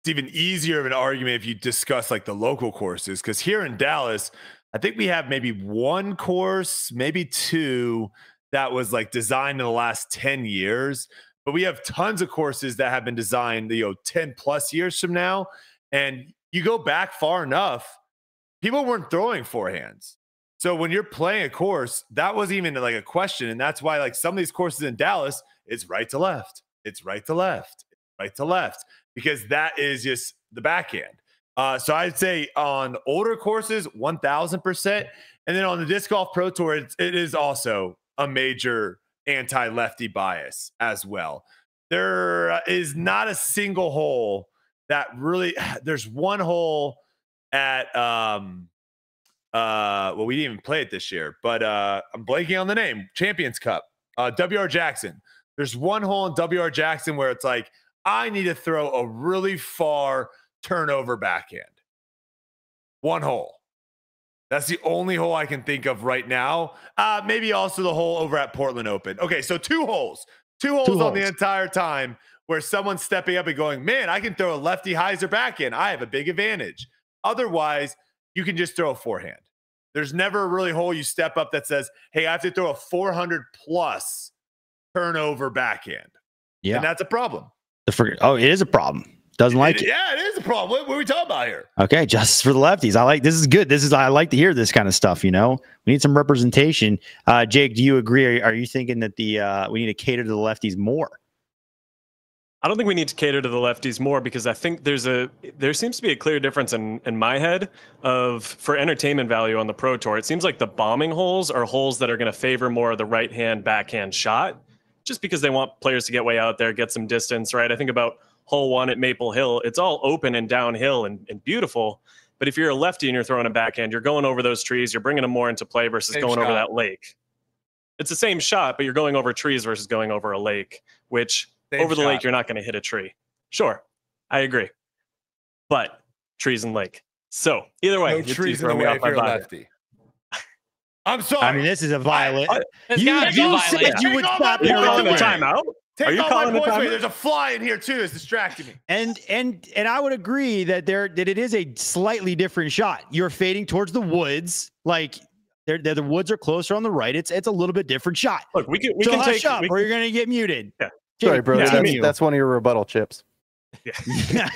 it's even easier of an argument if you discuss like the local courses, because here in Dallas, I think we have maybe one course, maybe two, that was like designed in the last ten years. But we have tons of courses that have been designed, you know, ten plus years from now. And you go back far enough, people weren't throwing forehands. So when you're playing a course, that wasn't even like a question. And that's why like some of these courses in Dallas, it's right to left. It's right to left, right to left, because that is just the backhand. Uh, so I'd say on older courses, one thousand percent. And then on the Disc Golf Pro Tour, it's, it is also a major anti-lefty bias as well. There is not a single hole that really, there's one hole at um uh well, we didn't even play it this year, but uh I'm blanking on the name, Champions Cup, uh W R Jackson. There's one hole in W R Jackson where it's like, I need to throw a really far turnover backhand. One hole. That's the only hole I can think of right now. Uh, maybe also the hole over at Portland Open. Okay, so two holes. Two holes two on holes. The entire time where someone's stepping up and going, man, I can throw a lefty hyzer back in. I have a big advantage. Otherwise, you can just throw a forehand. There's never a really hole you step up that says, hey, I have to throw a four hundred plus turnover backhand. Yeah. And that's a problem. The oh, it is a problem. Doesn't like it, it. Yeah, it is a problem. What, what are we talking about here? Okay, justice for the lefties. I like this is good. This is I like to hear this kind of stuff. You know, we need some representation. Uh, Jake, do you agree? Are, are you thinking that the uh, we need to cater to the lefties more? I don't think we need to cater to the lefties more, because I think there's a there seems to be a clear difference in in my head of for entertainment value on the Pro Tour. It seems like the bombing holes are holes that are going to favor more of the right hand backhand shot, just because they want players to get way out there, get some distance. Right? I think about hole one at Maple Hill, it's all open and downhill and, and beautiful. But if you're a lefty and you're throwing a backhand, you're going over those trees, you're bringing them more into play versus same going shot. Over that lake. It's the same shot, but you're going over trees versus going over a lake, which same over the shot. Lake, you're not going to hit a tree. Sure, I agree. But trees and lake. So either way, no trees in the way if you're a lefty. I'm sorry. I mean, this is a violent. I, I, you you said yeah. you would stop your timeout. Take Are you all calling my voice away? There's a fly in here too. It's distracting me. And and and I would agree that there that it is a slightly different shot. You're fading towards the woods, like they're, they're, the woods are closer on the right. It's it's a little bit different shot. Look, we can we so can hush take up, we, or you're gonna get muted. Yeah. Jake, sorry, bro. Yeah, that's, I mean, that's one of your rebuttal chips. Yeah. yeah.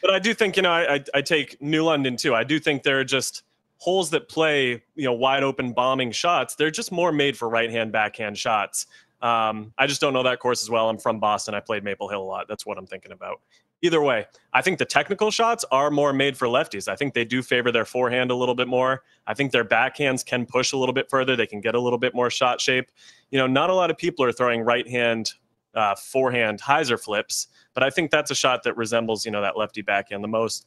But I do think you know I, I I take New London too. I do think there are just holes that play you know wide open bombing shots. They're just more made for right hand backhand shots. Um, I just don't know that course as well. I'm from Boston. I played Maple Hill a lot. That's what I'm thinking about. Either way, I think the technical shots are more made for lefties. I think they do favor their forehand a little bit more. I think their backhands can push a little bit further. They can get a little bit more shot shape. You know, not a lot of people are throwing right hand, uh, forehand hyzer flips, but I think that's a shot that resembles, you know, that lefty backhand the most.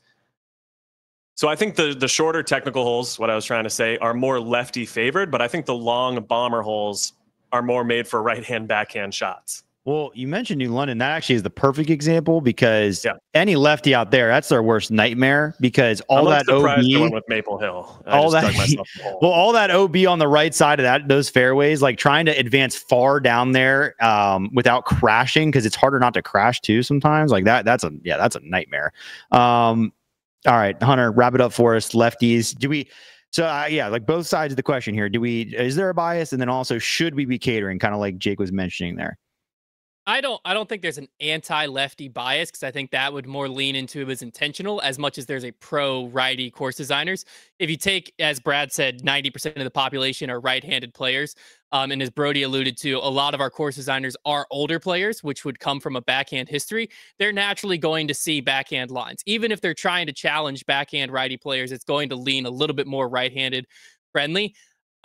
So I think the the shorter technical holes, what I was trying to say, are more lefty favored, but I think the long bomber holes are more made for right-hand backhand shots. Well, you mentioned New London. That actually is the perfect example, because yeah. any lefty out there, that's their worst nightmare, because all I'm that O B with Maple Hill, I all that well, all that O B on the right side of that those fairways, like trying to advance far down there um, without crashing, because it's harder not to crash too sometimes. Like that, that's a yeah, that's a nightmare. Um, all right, Hunter, wrap it up for us. Lefties, do we? So, uh, yeah, like both sides of the question here. Do we, is there a bias? And then also, should we be catering? Kind of like Jake was mentioning there. I don't, I don't think there's an anti-lefty bias, because I think that would more lean into it as intentional as much as there's a pro-righty course designers. If you take, as Brad said, ninety percent of the population are right-handed players. Um, and as Brodie alluded to, a lot of our course designers are older players, which would come from a backhand history. They're naturally going to see backhand lines. Even if they're trying to challenge backhand righty players, it's going to lean a little bit more right-handed friendly.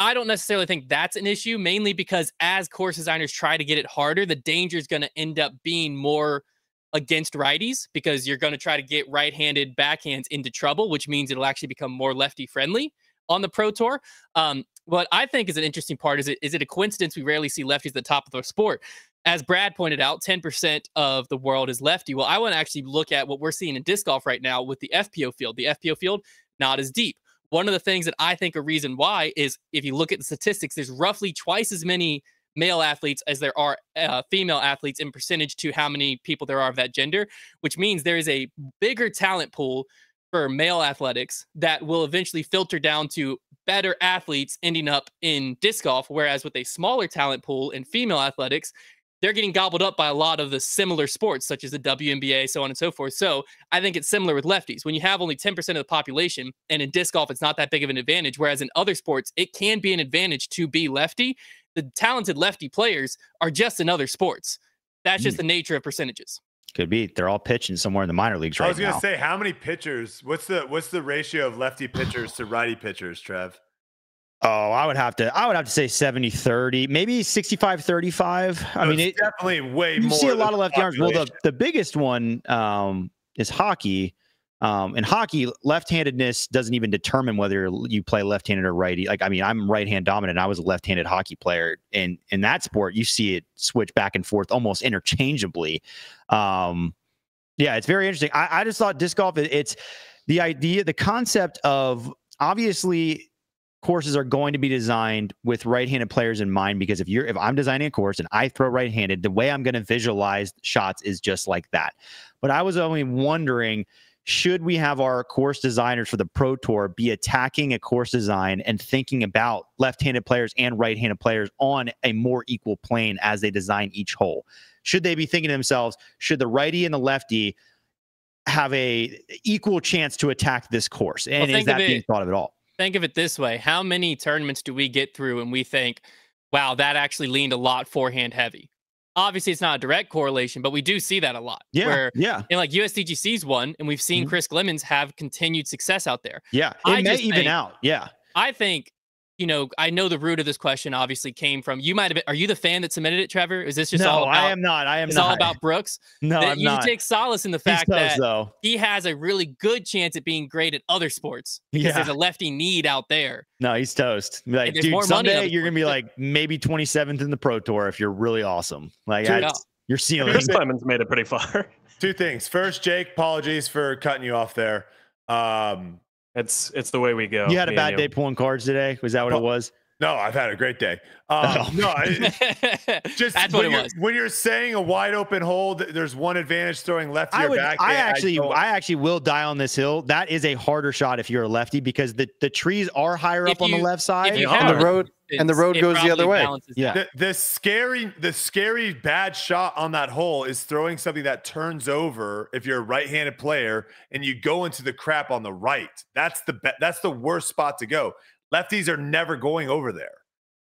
I don't necessarily think that's an issue, mainly because as course designers try to get it harder, the danger is going to end up being more against righties, because you're going to try to get right-handed backhands into trouble, which means it'll actually become more lefty-friendly on the Pro Tour. Um, What I think is an interesting part is it is it a coincidence we rarely see lefties at the top of the sport? as Brad pointed out, ten percent of the world is lefty. Well, I want to actually look at what we're seeing in disc golf right now with the F P O field. The F P O field, not as deep. One of the things that I think a reason why is if you look at the statistics, there's roughly twice as many male athletes as there are uh, female athletes in percentage to how many people there are of that gender, which means there is a bigger talent pool for male athletics that will eventually filter down to better athletes ending up in disc golf. Whereas with a smaller talent pool in female athletics, they're getting gobbled up by a lot of the similar sports, such as the W N B A, so on and so forth. So I think it's similar with lefties. When you have only ten percent of the population, and in disc golf, it's not that big of an advantage, whereas in other sports, it can be an advantage to be lefty. The talented lefty players are just in other sports. That's just the nature of percentages. Could be. They're all pitching somewhere in the minor leagues right now. I was going to say, how many pitchers? What's the what's the ratio of lefty pitchers to righty pitchers, Trev? Oh, I would have to, I would have to say seventy, thirty, maybe sixty-five, thirty-five. I mean, it's definitely way more. You see a lot of lefty arms. Well, the, the biggest one um, is hockey. Um, in hockey, left-handedness doesn't even determine whether you play left-handed or righty. Like, I mean, I'm right-hand dominant. I was a left-handed hockey player. And in that sport, you see it switch back and forth almost interchangeably. Um, yeah, it's very interesting. I, I just thought disc golf, it, it's the idea, the concept of obviously courses are going to be designed with right-handed players in mind, because if you're, if I'm designing a course and I throw right-handed, the way I'm going to visualize shots is just like that. But I was only wondering, should we have our course designers for the Pro Tour be attacking a course design and thinking about left-handed players and right-handed players on a more equal plane as they design each hole? Should they be thinking to themselves, should the righty and the lefty have a equal chance to attack this course? And well, is that it, being thought of at all? Think of it this way. How many tournaments do we get through and we think, wow, that actually leaned a lot forehand heavy? Obviously, it's not a direct correlation, but we do see that a lot. Yeah, where, yeah. And like U S D G C's one, and we've seen mm-hmm. Chris Clemens have continued success out there. Yeah, it I may even think, out. Yeah, I think, you know, I know the root of this question obviously came from you. Might have been, are you the fan that submitted it, Trevor? Is this just no, all? About, I am not. I am. It's not. all about Brooks. No, that I'm you not. Take solace in the fact he does, that though. he has a really good chance at being great at other sports because yeah. there's a lefty need out there. No, he's toast. Like, dude, more someday money you're going to be like maybe twenty-seventh in the Pro Tour if you're really awesome. Like, that's, you're ceiling. Chris Clemens made it pretty far. Two things. First, Jake, apologies for cutting you off there. Um, it's it's the way we go. You had a bad day pulling cards today? Was that what oh, it was? No, I've had a great day. Um, oh. No, I, just that's when, what it you're, was. when you're saying a wide open hole, there's one advantage throwing lefty I or would, back. I actually, I, I actually will die on this hill. That is a harder shot if you're a lefty because the the trees are higher if up you, on the left side, and have, the road and the road goes the other way. Yeah. The, the scary, the scary bad shot on that hole is throwing something that turns over if you're a right-handed player and you go into the crap on the right. That's the that's the worst spot to go. Lefties are never going over there.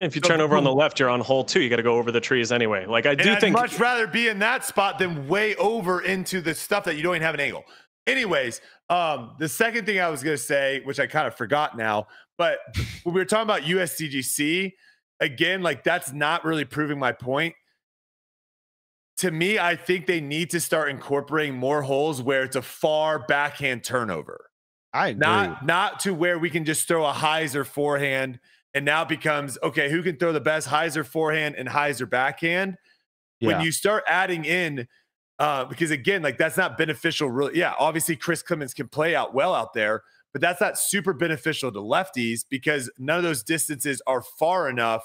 If you so, turn over on the left, you're on hole two. You got to go over the trees anyway. Like I do I'd think, much rather be in that spot than way over into the stuff that you don't even have an angle. Anyways, um, the second thing I was going to say, which I kind of forgot now, but when we were talking about U S D G C again, like that's not really proving my point. To me, I think they need to start incorporating more holes where it's a far backhand turnover. I agree. Not not to where we can just throw a hyzer forehand and now becomes okay, who can throw the best hyzer forehand and hyzer backhand? Yeah. When you start adding in uh because again, like that's not beneficial really. Yeah, obviously Chris Clemens can play out well out there, but that's not super beneficial to lefties because none of those distances are far enough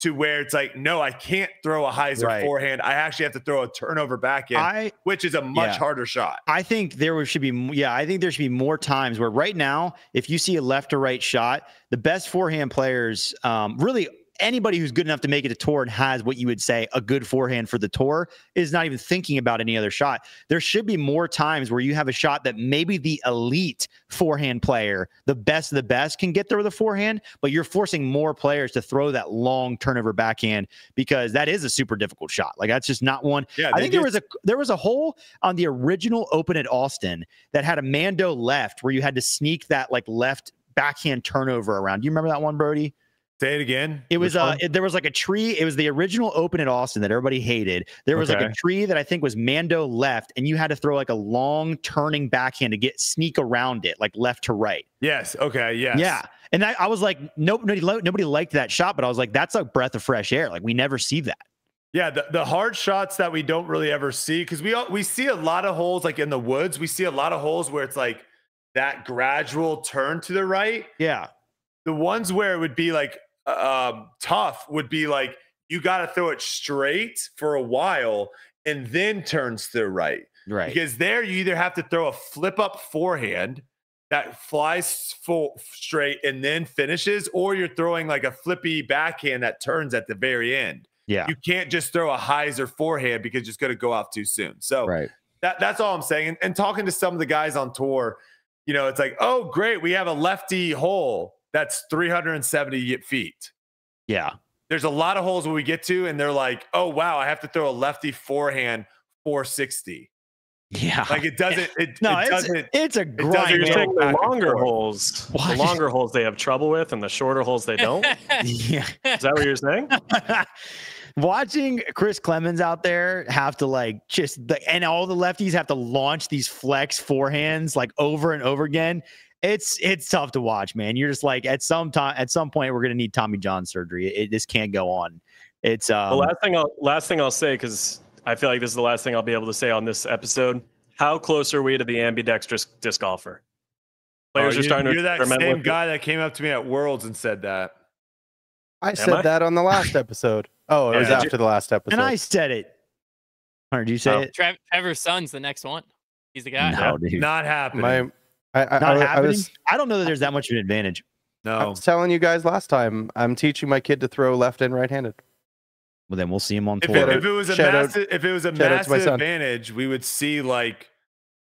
to where it's like, no, I can't throw a hyzer right. forehand. I actually have to throw a turnover backhand, I, which is a much yeah. harder shot. I think there should be, yeah, I think there should be more times where right now, if you see a left to right shot, the best forehand players, um, really anybody who's good enough to make it a tour and has what you would say a good forehand for the tour is not even thinking about any other shot. There should be more times where you have a shot that maybe the elite forehand player, the best of the best, can get through the forehand, but you're forcing more players to throw that long turnover backhand because that is a super difficult shot. Like that's just not one. Yeah, I think there was a there was a hole on the original Open at Austin that had a Mando left where you had to sneak that like left backhand turnover around. Do you remember that one, Brodie? Say it again. It was uh, it, there was like a tree. It was the original Open at Austin that everybody hated. There was okay. like a tree that I think was Mando left, and you had to throw like a long turning backhand to get sneak around it, like left to right. Yes. Okay. Yes. Yeah. And I, I was like, nope, nobody, nobody liked that shot, but I was like, that's a breath of fresh air. Like we never see that. Yeah, the, the hard shots that we don't really ever see, because we all, we see a lot of holes like in the woods. We see a lot of holes where it's like that gradual turn to the right. Yeah. The ones where it would be like um, tough would be like you got to throw it straight for a while and then turns to the right. Right. Because there you either have to throw a flip up forehand that flies full straight and then finishes, or you're throwing like a flippy backhand that turns at the very end. Yeah. You can't just throw a hyzer forehand because it's going to go off too soon. So right. that, that's all I'm saying. And, and talking to some of the guys on tour, you know, it's like, oh, great. We have a lefty hole that's three hundred seventy feet. Yeah. There's a lot of holes where we get to and they're like, oh, wow, I have to throw a lefty forehand four sixty. Yeah. Like it doesn't. It, no, it it's, doesn't. It's a grind. It doesn't the longer holes. The longer holes they have trouble with and the shorter holes they don't. Yeah. Is that what you're saying? Watching Chris Clemens out there have to like just, the, and all the lefties have to launch these flex forehands like over and over again. It's it's tough to watch, man. You're just like at some time, at some point, we're gonna need Tommy John surgery. It, this can't go on. It's um, the last thing. I'll, last thing I'll say, because I feel like this is the last thing I'll be able to say on this episode. How close are we to the ambidextrous disc golfer? Players oh, are starting you're to. You're that same guy it. that came up to me at Worlds and said that. I Am said I? that on the last episode. Oh, it yeah, was after you? the last episode. And I said it. Hunter, did you say oh. it? Trev Trevor's son's the next one. He's the guy. No, yeah. dude. Not happening. My, I, I, Not I, happening? I, was, I don't know that there's that much of an advantage. No. I was telling you guys last time, I'm teaching my kid to throw left and right-handed. Well, then we'll see him on tour. If it, if it was a shout massive, out, if it was a massive advantage, we would see like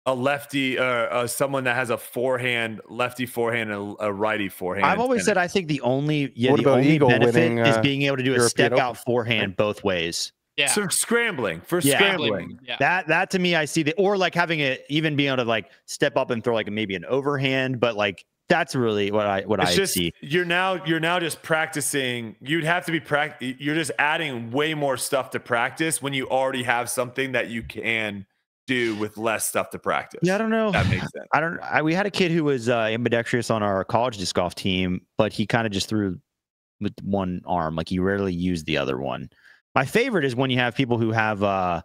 a lefty, uh, uh, someone that has a forehand, lefty forehand, and a righty forehand. I've always said I think the only, yeah, the only benefit winning, uh, is being able to do European a step out forehand both ways. Yeah, so scrambling for yeah. scrambling. Yeah. That that to me, I see that, or like having it even being able to like step up and throw like maybe an overhand, but like. That's really what I what it's I just, see. You're now you're now just practicing. You'd have to be practice. You're just adding way more stuff to practice when you already have something that you can do with less stuff to practice. Yeah, I don't know. That makes sense. I don't. I, we had a kid who was uh, ambidextrous on our college disc golf team, but he kind of just threw with one arm. Like he rarely used the other one. My favorite is when you have people who have. Uh,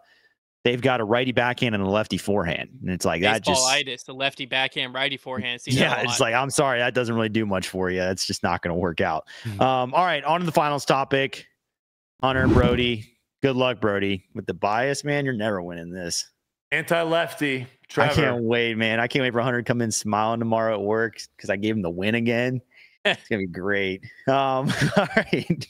They've got a righty backhand and a lefty forehand. And it's like, that just... Baseballitis, the lefty backhand, righty forehand. Yeah, it's like, I'm sorry, that doesn't really do much for you. It's just not going to work out. Mm-hmm. um, all right, on to the finals topic. Hunter and Brodie. Good luck, Brodie. With the bias, man, you're never winning this. Anti-lefty, Trevor. I can't wait, man. I can't wait for Hunter to come in smiling tomorrow at work because I gave him the win again. It's going to be great. Um, all right.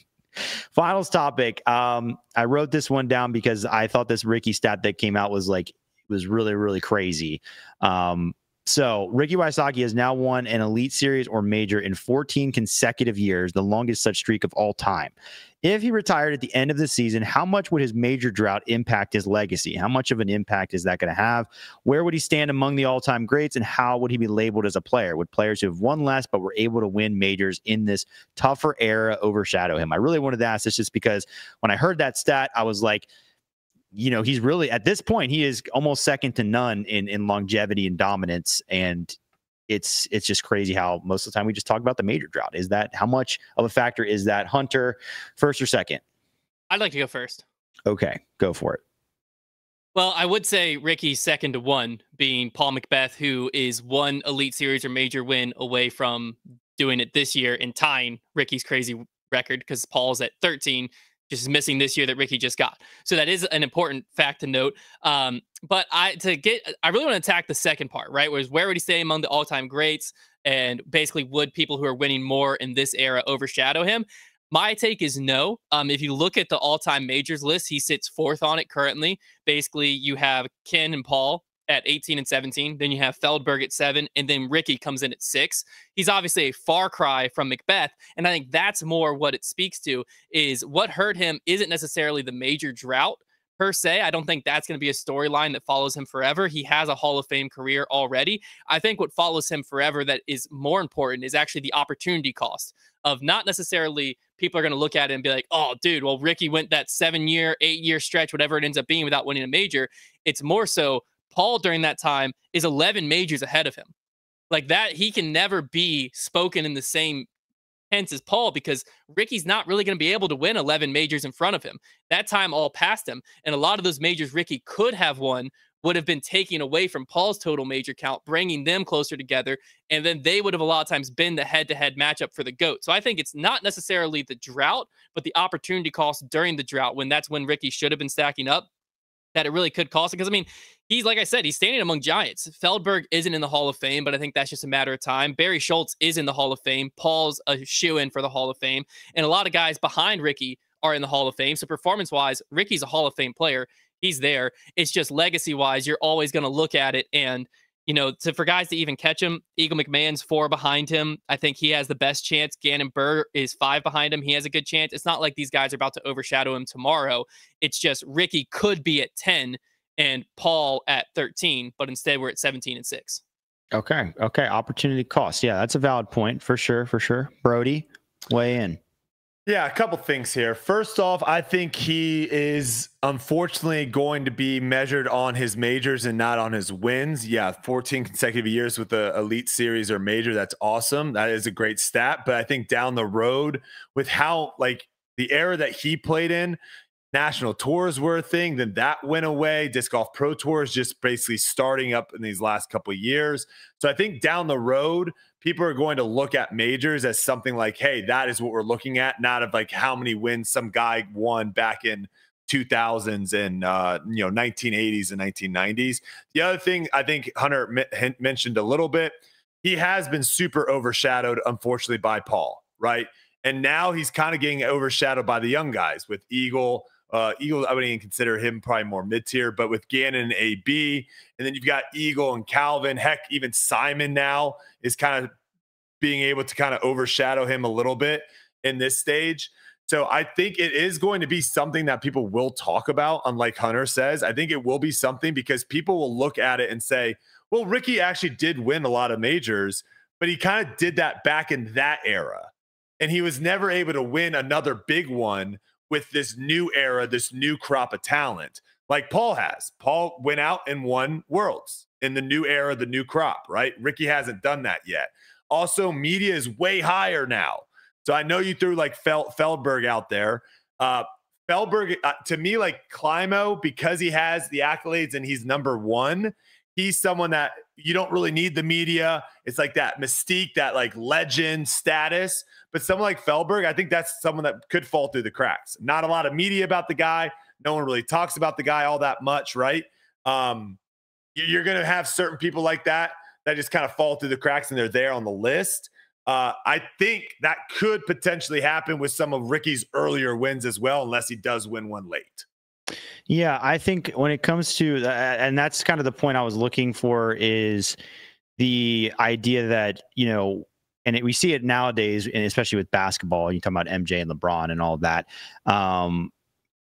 Finals topic. Um, I wrote this one down because I thought this Ricky stat that came out was like was really, really crazy. Um, so Ricky Wysocki has now won an elite series or major in fourteen consecutive years, the longest such streak of all time. If he retired at the end of the season, how much would his major drought impact his legacy? How much of an impact is that going to have? Where would he stand among the all-time greats, and how would he be labeled as a player? Would players who have won less but were able to win majors in this tougher era overshadow him? I really wanted to ask this just because when I heard that stat, I was like, you know, he's really, at this point, he is almost second to none in, in longevity and dominance, and It's it's just crazy how most of the time we just talk about the major drought. Is that how much of a factor is that? Hunter, first or second? I'd like to go first. Okay, go for it. Well, I would say Ricky's second to one being Paul McBeth, who is one elite series or major win away from doing it this year and tying Ricky's crazy record because Paul's at thirteen, just missing this year that Ricky just got. So that is an important fact to note. Um, but I to get, I really want to attack the second part, right? Whereas where would he stay among the all-time greats? And basically, would people who are winning more in this era overshadow him? My take is no. Um, if you look at the all-time majors list, he sits fourth on it currently. Basically, you have Ken and Paul at eighteen and seventeen. Then you have Feldberg at seven. And then Ricky comes in at six. He's obviously a far cry from McBeth. And I think that's more what it speaks to is what hurt him isn't necessarily the major drought per se. I don't think that's going to be a storyline that follows him forever. He has a Hall of Fame career already. I think what follows him forever that is more important is actually the opportunity cost of not necessarily people are going to look at it and be like, oh, dude, well, Ricky went that seven year, eight year stretch, whatever it ends up being without winning a major. It's more so Paul during that time is eleven majors ahead of him. Like that, he can never be spoken in the same hence is Paul, because Ricky's not really going to be able to win eleven majors in front of him. That time all passed him, and a lot of those majors Ricky could have won would have been taken away from Paul's total major count, bringing them closer together, and then they would have a lot of times been the head-to-head matchup for the GOAT. So I think it's not necessarily the drought, but the opportunity cost during the drought, when that's when Ricky should have been stacking up, that it really could cost it. Because, I mean, he's, like I said, he's standing among giants. Feldberg isn't in the Hall of Fame, but I think that's just a matter of time. Barry Schultz is in the Hall of Fame. Paul's a shoo-in for the Hall of Fame. And a lot of guys behind Ricky are in the Hall of Fame. So performance-wise, Ricky's a Hall of Fame player. He's there. It's just legacy-wise, you're always going to look at it. And, you know, to, for guys to even catch him, Eagle McMahon's four behind him. I think he has the best chance. Gannon Buhr is five behind him. He has a good chance. It's not like these guys are about to overshadow him tomorrow. It's just Ricky could be at ten and Paul at thirteen, but instead we're at seventeen and six. Okay. Okay. Opportunity cost. Yeah, that's a valid point for sure. For sure. Brodie, weigh in. Yeah, a couple things here. First off, I think he is unfortunately going to be measured on his majors and not on his wins. Yeah, fourteen consecutive years with the elite series or major. That's awesome. That is a great stat. But I think down the road, with how, like, the era that he played in, national tours were a thing. Then that went away. Disc Golf Pro Tour is just basically starting up in these last couple of years. So I think down the road, people are going to look at majors as something like, hey, that is what we're looking at, not of like how many wins some guy won back in two thousands and, uh, you know, nineteen eighties and nineteen nineties. The other thing I think Hunter mentioned a little bit, he has been super overshadowed, unfortunately, by Paul, right? And now he's kind of getting overshadowed by the young guys with Eagle. Uh, Eagle, I wouldn't even consider him probably more mid-tier, but with Gannon and A B, and then you've got Eagle and Calvin, heck, even Simon now is kind of being able to kind of overshadow him a little bit in this stage. So I think it is going to be something that people will talk about, unlike Hunter says. I think it will be something because people will look at it and say, well, Ricky actually did win a lot of majors, but he kind of did that back in that era, and he was never able to win another big one with this new era, this new crop of talent, like Paul has. Paul went out and won Worlds in the new era, the new crop, right? Ricky hasn't done that yet. Also, media is way higher now. So I know you threw like Fel Feldberg out there. Uh, Feldberg, uh, to me, like Climo, because he has the accolades and he's number one, he's someone that you don't really need the media. It's like that mystique, that like legend status. But someone like Feldberg, I think that's someone that could fall through the cracks. Not a lot of media about the guy. No one really talks about the guy all that much, right? Um, you're going to have certain people like that that just kind of fall through the cracks and they're there on the list. Uh, I think that could potentially happen with some of Ricky's earlier wins as well, unless he does win one late. Yeah, I think when it comes to, uh, and that's kind of the point I was looking for, is the idea that, you know, and it, we see it nowadays, and especially with basketball, you talk about M J and LeBron and all that. Um,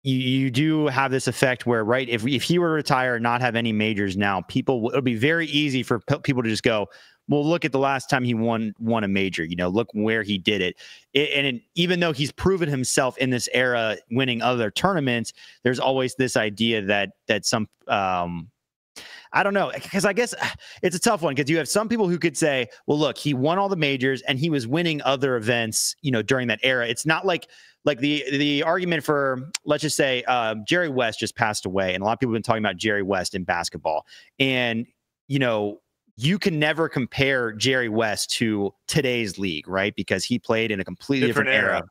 you, you do have this effect where, right, if, if he were to retire and not have any majors now, people, it would be very easy for people to just go, well, look at the last time he won won a major, you know, look where he did it. it and it, even though he's proven himself in this era winning other tournaments, there's always this idea that that some, um, I don't know, because I guess it's a tough one, because you have some people who could say, well, look, he won all the majors and he was winning other events, you know, during that era. It's not like like the the argument for, let's just say, uh, Jerry West just passed away, and a lot of people have been talking about Jerry West in basketball. And, you know, you can never compare Jerry West to today's league, right? Because he played in a completely different, different era. era.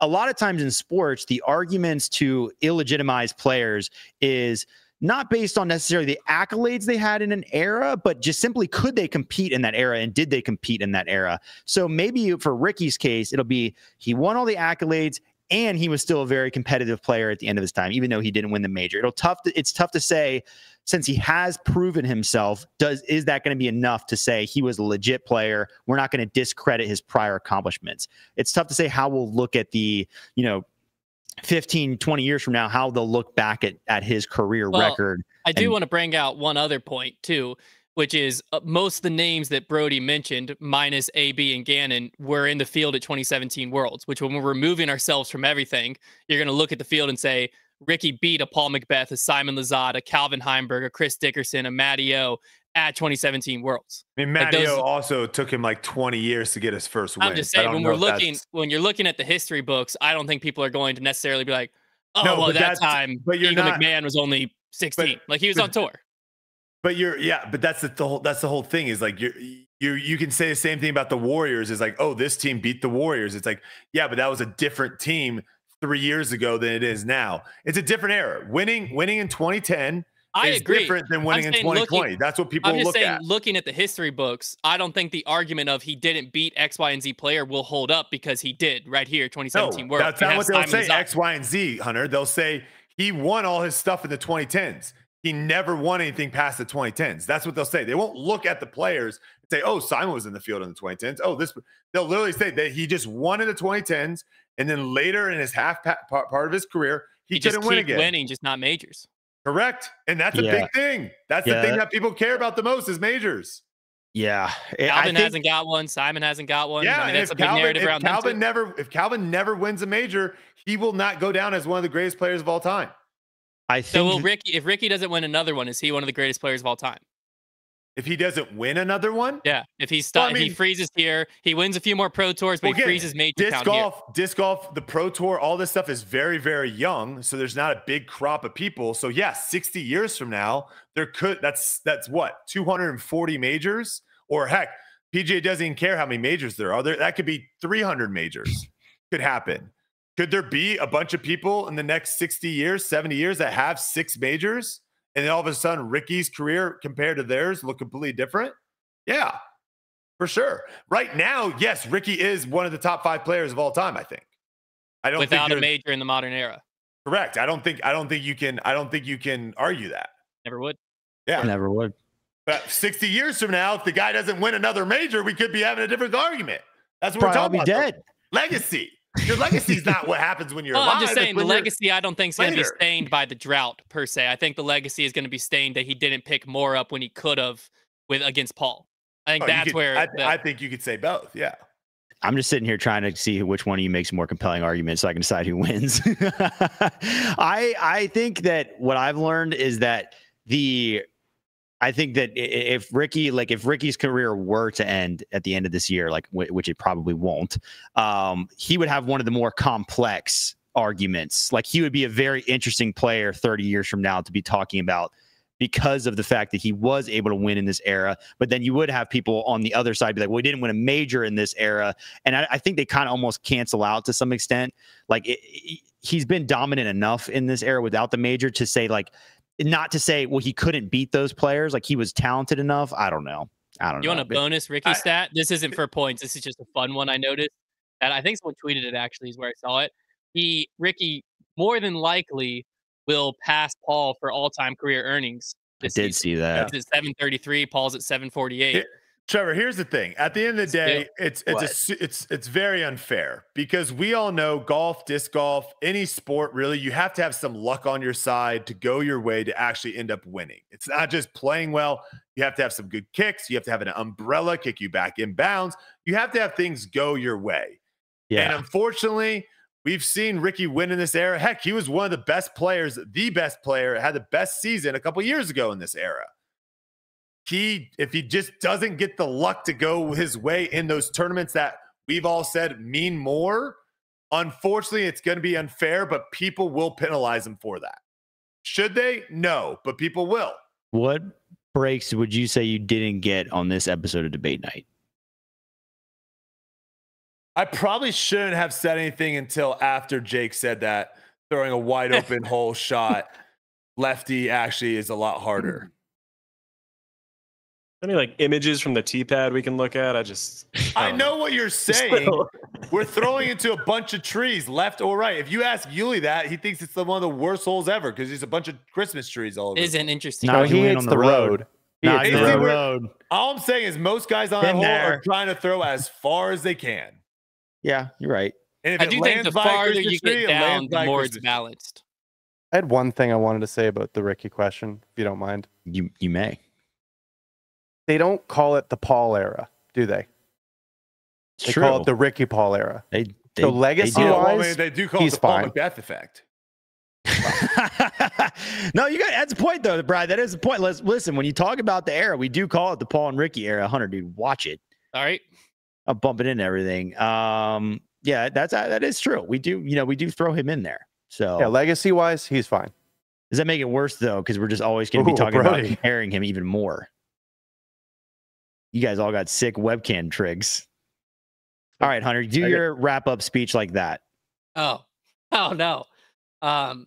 A lot of times in sports, the arguments to illegitimize players is not based on necessarily the accolades they had in an era, but just simply could they compete in that era, and did they compete in that era? So maybe for Ricky's case, it'll be he won all the accolades and he was still a very competitive player at the end of his time, even though he didn't win the major. It'll tough to, it's tough to say, since he has proven himself, does is that going to be enough to say he was a legit player? We're not going to discredit his prior accomplishments. It's tough to say how we'll look at the, you know, fifteen, twenty years from now, how they'll look back at, at his career well, record. I do want to bring out one other point too, which is uh, most of the names that Brodie mentioned, minus A B and Gannon, were in the field at twenty seventeen Worlds, which when we're removing ourselves from everything, you're going to look at the field and say, Ricky beat a Paul McBeth, a Simon Lizotte, a Calvin Heimberg, a Chris Dickerson, a Matty O, at twenty seventeen Worlds. I mean, Matteo like those, also took him like twenty years to get his first win. I'm just saying, when we're looking, when you're looking at the history books, I don't think people are going to necessarily be like, oh, no, well, that time, but Eagle McMahon was only sixteen. But, like, he was but, on tour. But you're, yeah, but that's the, the whole, that's the whole thing is like, you're, you, you can say the same thing about the Warriors. It's like, oh, this team beat the Warriors. It's like, yeah, but that was a different team three years ago than it is now. It's a different era. Winning, winning in twenty ten. I is agree. Different than winning in twenty twenty. Looking, That's what people I'm just look saying, at. Looking at the history books, I don't think the argument of he didn't beat X, Y, and Z player will hold up because he did right here, twenty seventeen no, World. That's not what they'll Simon say, Lizotte. X, Y, and Z, Hunter. They'll say he won all his stuff in the twenty tens. He never won anything past the twenty tens. That's what they'll say. They won't look at the players and say, oh, Simon was in the field in the twenty tens. Oh, this. They'll literally say that he just won in the twenty tens, and then later in his half pa part of his career, he, he didn't win again. Winning, just not majors. Correct. And that's a yeah. big thing. That's yeah. the thing that people care about the most is majors. Yeah. Calvin think, hasn't got one. Simon hasn't got one. Yeah. I mean, that's a big Calvin, narrative if around Calvin never, if Calvin never wins a major, he will not go down as one of the greatest players of all time. I think. So will Ricky, if Ricky doesn't win another one, is he one of the greatest players of all time? If he doesn't win another one? Yeah. If he stops, well, I mean, he freezes here. He wins a few more pro tours, but well, he freezes major disc golf, here. Disc golf, the pro tour, all this stuff is very, very young. So there's not a big crop of people. So yeah, sixty years from now, there could, that's, that's what, two hundred forty majors, or heck, P G A doesn't even care how many majors there are. There, that could be three hundred majors could happen. Could there be a bunch of people in the next sixty years, seventy years that have six majors? And then all of a sudden, Ricky's career compared to theirs look completely different? Yeah, for sure. Right now, yes, Ricky is one of the top five players of all time, I think. I don't Without think a major in the modern era. Correct. I don't think I don't think you can I don't think you can argue that. Never would. Yeah. I never would. But sixty years from now, if the guy doesn't win another major, we could be having a different argument. That's what Probably we're talking I'll be about. Dead. Legacy. Your legacy is not what happens when you're well, alive. I'm just saying the legacy I don't think is going to be stained by the drought per se. I think the legacy is going to be stained that he didn't pick more up when he could have with against Paul. I think oh, that's could, where I, the, I think you could say both. Yeah. I'm just sitting here trying to see which one of you makes a more compelling argument so I can decide who wins. I I think that what I've learned is that the I think that if Ricky, like if Ricky's career were to end at the end of this year, like w which it probably won't, um, he would have one of the more complex arguments. Like he would be a very interesting player thirty years from now to be talking about because of the fact that he was able to win in this era. But then you would have people on the other side be like, well, he didn't win a major in this era. And I, I think they kind of almost cancel out to some extent. Like it, it, he's been dominant enough in this era without the major to say like, not to say, well, he couldn't beat those players. Like he was talented enough. I don't know. I don't you know. You want a bonus Ricky I, stat? This isn't for points. This is just a fun one I noticed. And I think someone tweeted it actually is where I saw it. He, Ricky, more than likely will pass Paul for all-time career earnings. I did season. see that. He's at seven thirty-three. Paul's at seven forty-eight. Here, Trevor, here's the thing. At the end of the day, Still, it's it's, a, it's it's very unfair because we all know golf, disc golf, any sport really, you have to have some luck on your side to go your way to actually end up winning. It's not just playing well. You have to have some good kicks. You have to have an umbrella kick you back in bounds. You have to have things go your way. Yeah. And unfortunately, we've seen Ricky win in this era. Heck, he was one of the best players, the best player, had the best season a couple years ago in this era. He, if he just doesn't get the luck to go his way in those tournaments that we've all said mean more, unfortunately, it's going to be unfair, but people will penalize him for that. Should they? No, but people will. What breaks would you say you didn't get on this episode of Debate Night? I probably shouldn't have said anything until after Jake said that throwing a wide open hole shot lefty actually is a lot harder. Any like images from the tee pad we can look at? I just I, I know, know what you're saying. We're throwing into a bunch of trees, left or right. If you ask Yuli that, he thinks it's one of the worst holes ever because there's a bunch of Christmas trees all over. Isn't interesting. No, he hits the road. Not the road. All I'm saying is most guys on that hole are trying to throw as far as they can. Yeah, you're right. And if I do think the farther you get down, the more it's balanced. I had one thing I wanted to say about the Ricky question, if you don't mind. You you may. They don't call it the Paul era, do they? It's they true. call it the Ricky Paul era. They, they, so legacy-wise, they, oh, well, I mean, they do call it the Paul McBeth effect. No, you got that's a point though, Brad. That is a point. Let's listen. When you talk about the era, we do call it the Paul and Ricky era. Hunter, dude, watch it. All right, I'm bumping in everything. Um, yeah, that's that is true. We do, you know, we do throw him in there. So yeah, legacy wise, he's fine. Does that make it worse though? Because we're just always going to be talking Brody. about comparing him even more. You guys all got sick webcam trigs. All right, Hunter, do okay. your wrap up speech like that. Oh, oh no. Um,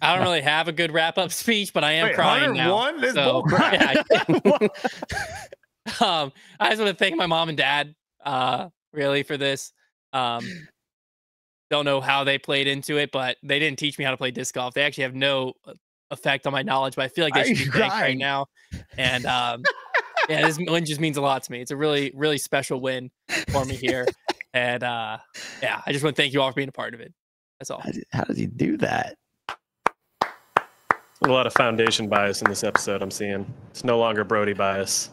I don't really have a good wrap up speech, but I am Wait, crying now. So, yeah, I, um, I just want to thank my mom and dad, uh, really for this. Um, don't know how they played into it, but they didn't teach me how to play disc golf. They actually have no effect on my knowledge, but I feel like they should be thanked right now. And, um, yeah, this win just means a lot to me. It's a really, really special win for me here. And, uh, yeah, I just want to thank you all for being a part of it. That's all. How did, how did you do that? A lot of foundation bias in this episode I'm seeing. It's no longer Brodie bias.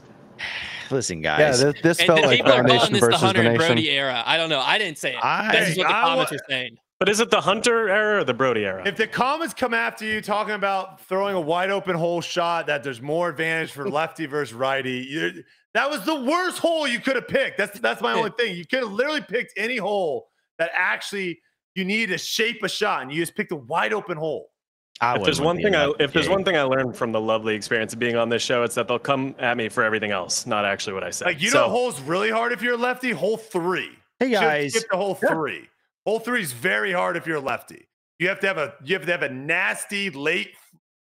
Listen, guys. Yeah, this, this felt like foundation versus the Hunter and Brodie era. I don't know. I didn't say it. I, this is what the I, comments I, are saying. But is it the Hunter era or the Brodie era? If the comments come after you talking about throwing a wide open hole shot, that there's more advantage for lefty versus righty, you're, that was the worst hole you could have picked. That's that's my only thing. You could have literally picked any hole that actually you needed to shape a shot, and you just picked a wide open hole. I if there's one thing I if there's one thing I learned from the lovely experience of being on this show, it's that they'll come at me for everything else, not actually what I said. Like you so, know, hole's really hard if you're a lefty. Hole three. Hey guys, skip the hole yeah. three. Hole three is very hard if you're a lefty. You have to have a you have to have a nasty late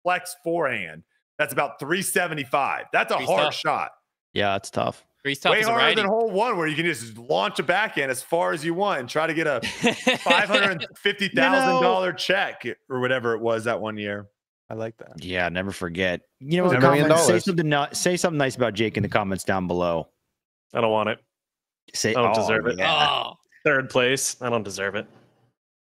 flex forehand. That's about three seventy-five. That's a Three's hard tough. shot. Yeah, it's tough. Three's tough Way harder righty. than hole one, where you can just launch a backhand as far as you want and try to get a five hundred fifty thousand you know, dollar check or whatever it was that one year. I like that. Yeah, never forget. You know, what comments, say something. Say something nice about Jake in the comments down below. I don't want it. Say I don't oh, deserve it. Yeah. Oh, third place. I don't deserve it.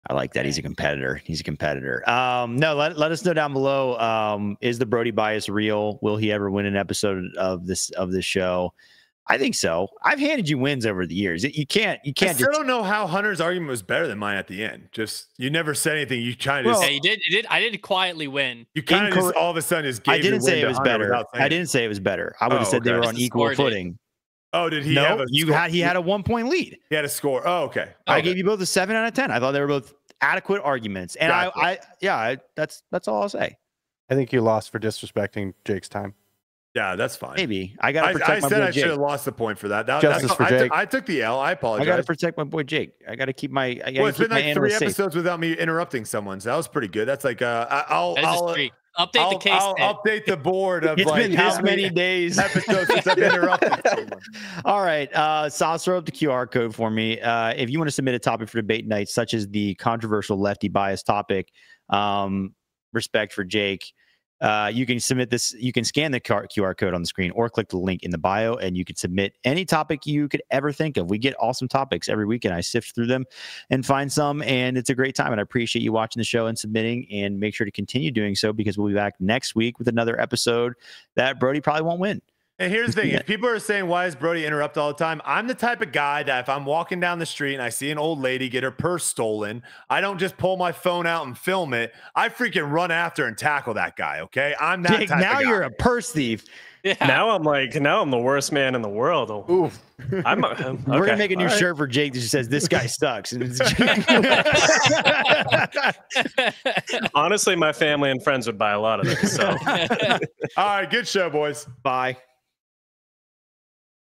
I like that. He's a competitor. He's a competitor. Um, no, let, let us know down below. Um, is the Brodie bias real? Will he ever win an episode of this of this show? I think so. I've handed you wins over the years. You can't. You can't. I still just, don't know how Hunter's argument was better than mine at the end. Just you never said anything. You kind of. Well, just, yeah, you did. You did. I did quietly win. You kind of just all of a sudden just gave. I didn't say it was better. I didn't say it was better. I would have oh, said okay. they were on equal footing. Did. Oh, did he? No, have a you score? had. He had a one point lead. He had a score. Oh, okay. I okay. gave you both a seven out of ten. I thought they were both adequate arguments, and gotcha. I, I, yeah, I, that's that's all I'll say. I think you lost for disrespecting Jake's time. Yeah, that's fine. Maybe I gotta protect I, I my boy Jake. I said I should have lost the point for that. that Justice that's, for Jake. I, I took the L. I apologize. I gotta protect my boy Jake. I gotta keep my. I gotta well, it's keep been like three episodes safe. without me interrupting someone, so that was pretty good. That's like uh, I, I'll that I'll update I'll, the case. I'll update the board of it's like been how this many, many days episodes since I've interrupted someone. All right, uh, Sauce, throw up the Q R code for me uh, if you want to submit a topic for debate night, such as the controversial lefty bias topic. Um, respect for Jake. Uh, you can submit this. You can scan the Q R code on the screen or click the link in the bio, and you can submit any topic you could ever think of. We get awesome topics every week, and I sift through them and find some, and it's a great time. And I appreciate you watching the show and submitting, and make sure to continue doing so, because we'll be back next week with another episode that Brodie probably won't win. And here's the thing. If people are saying, why is Brodie interrupt all the time? I'm the type of guy that if I'm walking down the street and I see an old lady get her purse stolen, I don't just pull my phone out and film it. I freaking run after and tackle that guy, okay? I'm that Jake, type now of guy. Now you're a purse thief. Yeah. Now I'm like, now I'm the worst man in the world. Ooh. I'm, I'm, okay. We're going to make a new all shirt right. for Jake that just says, this guy sucks. And it's honestly, my family and friends would buy a lot of this. So. All right, good show, boys. Bye.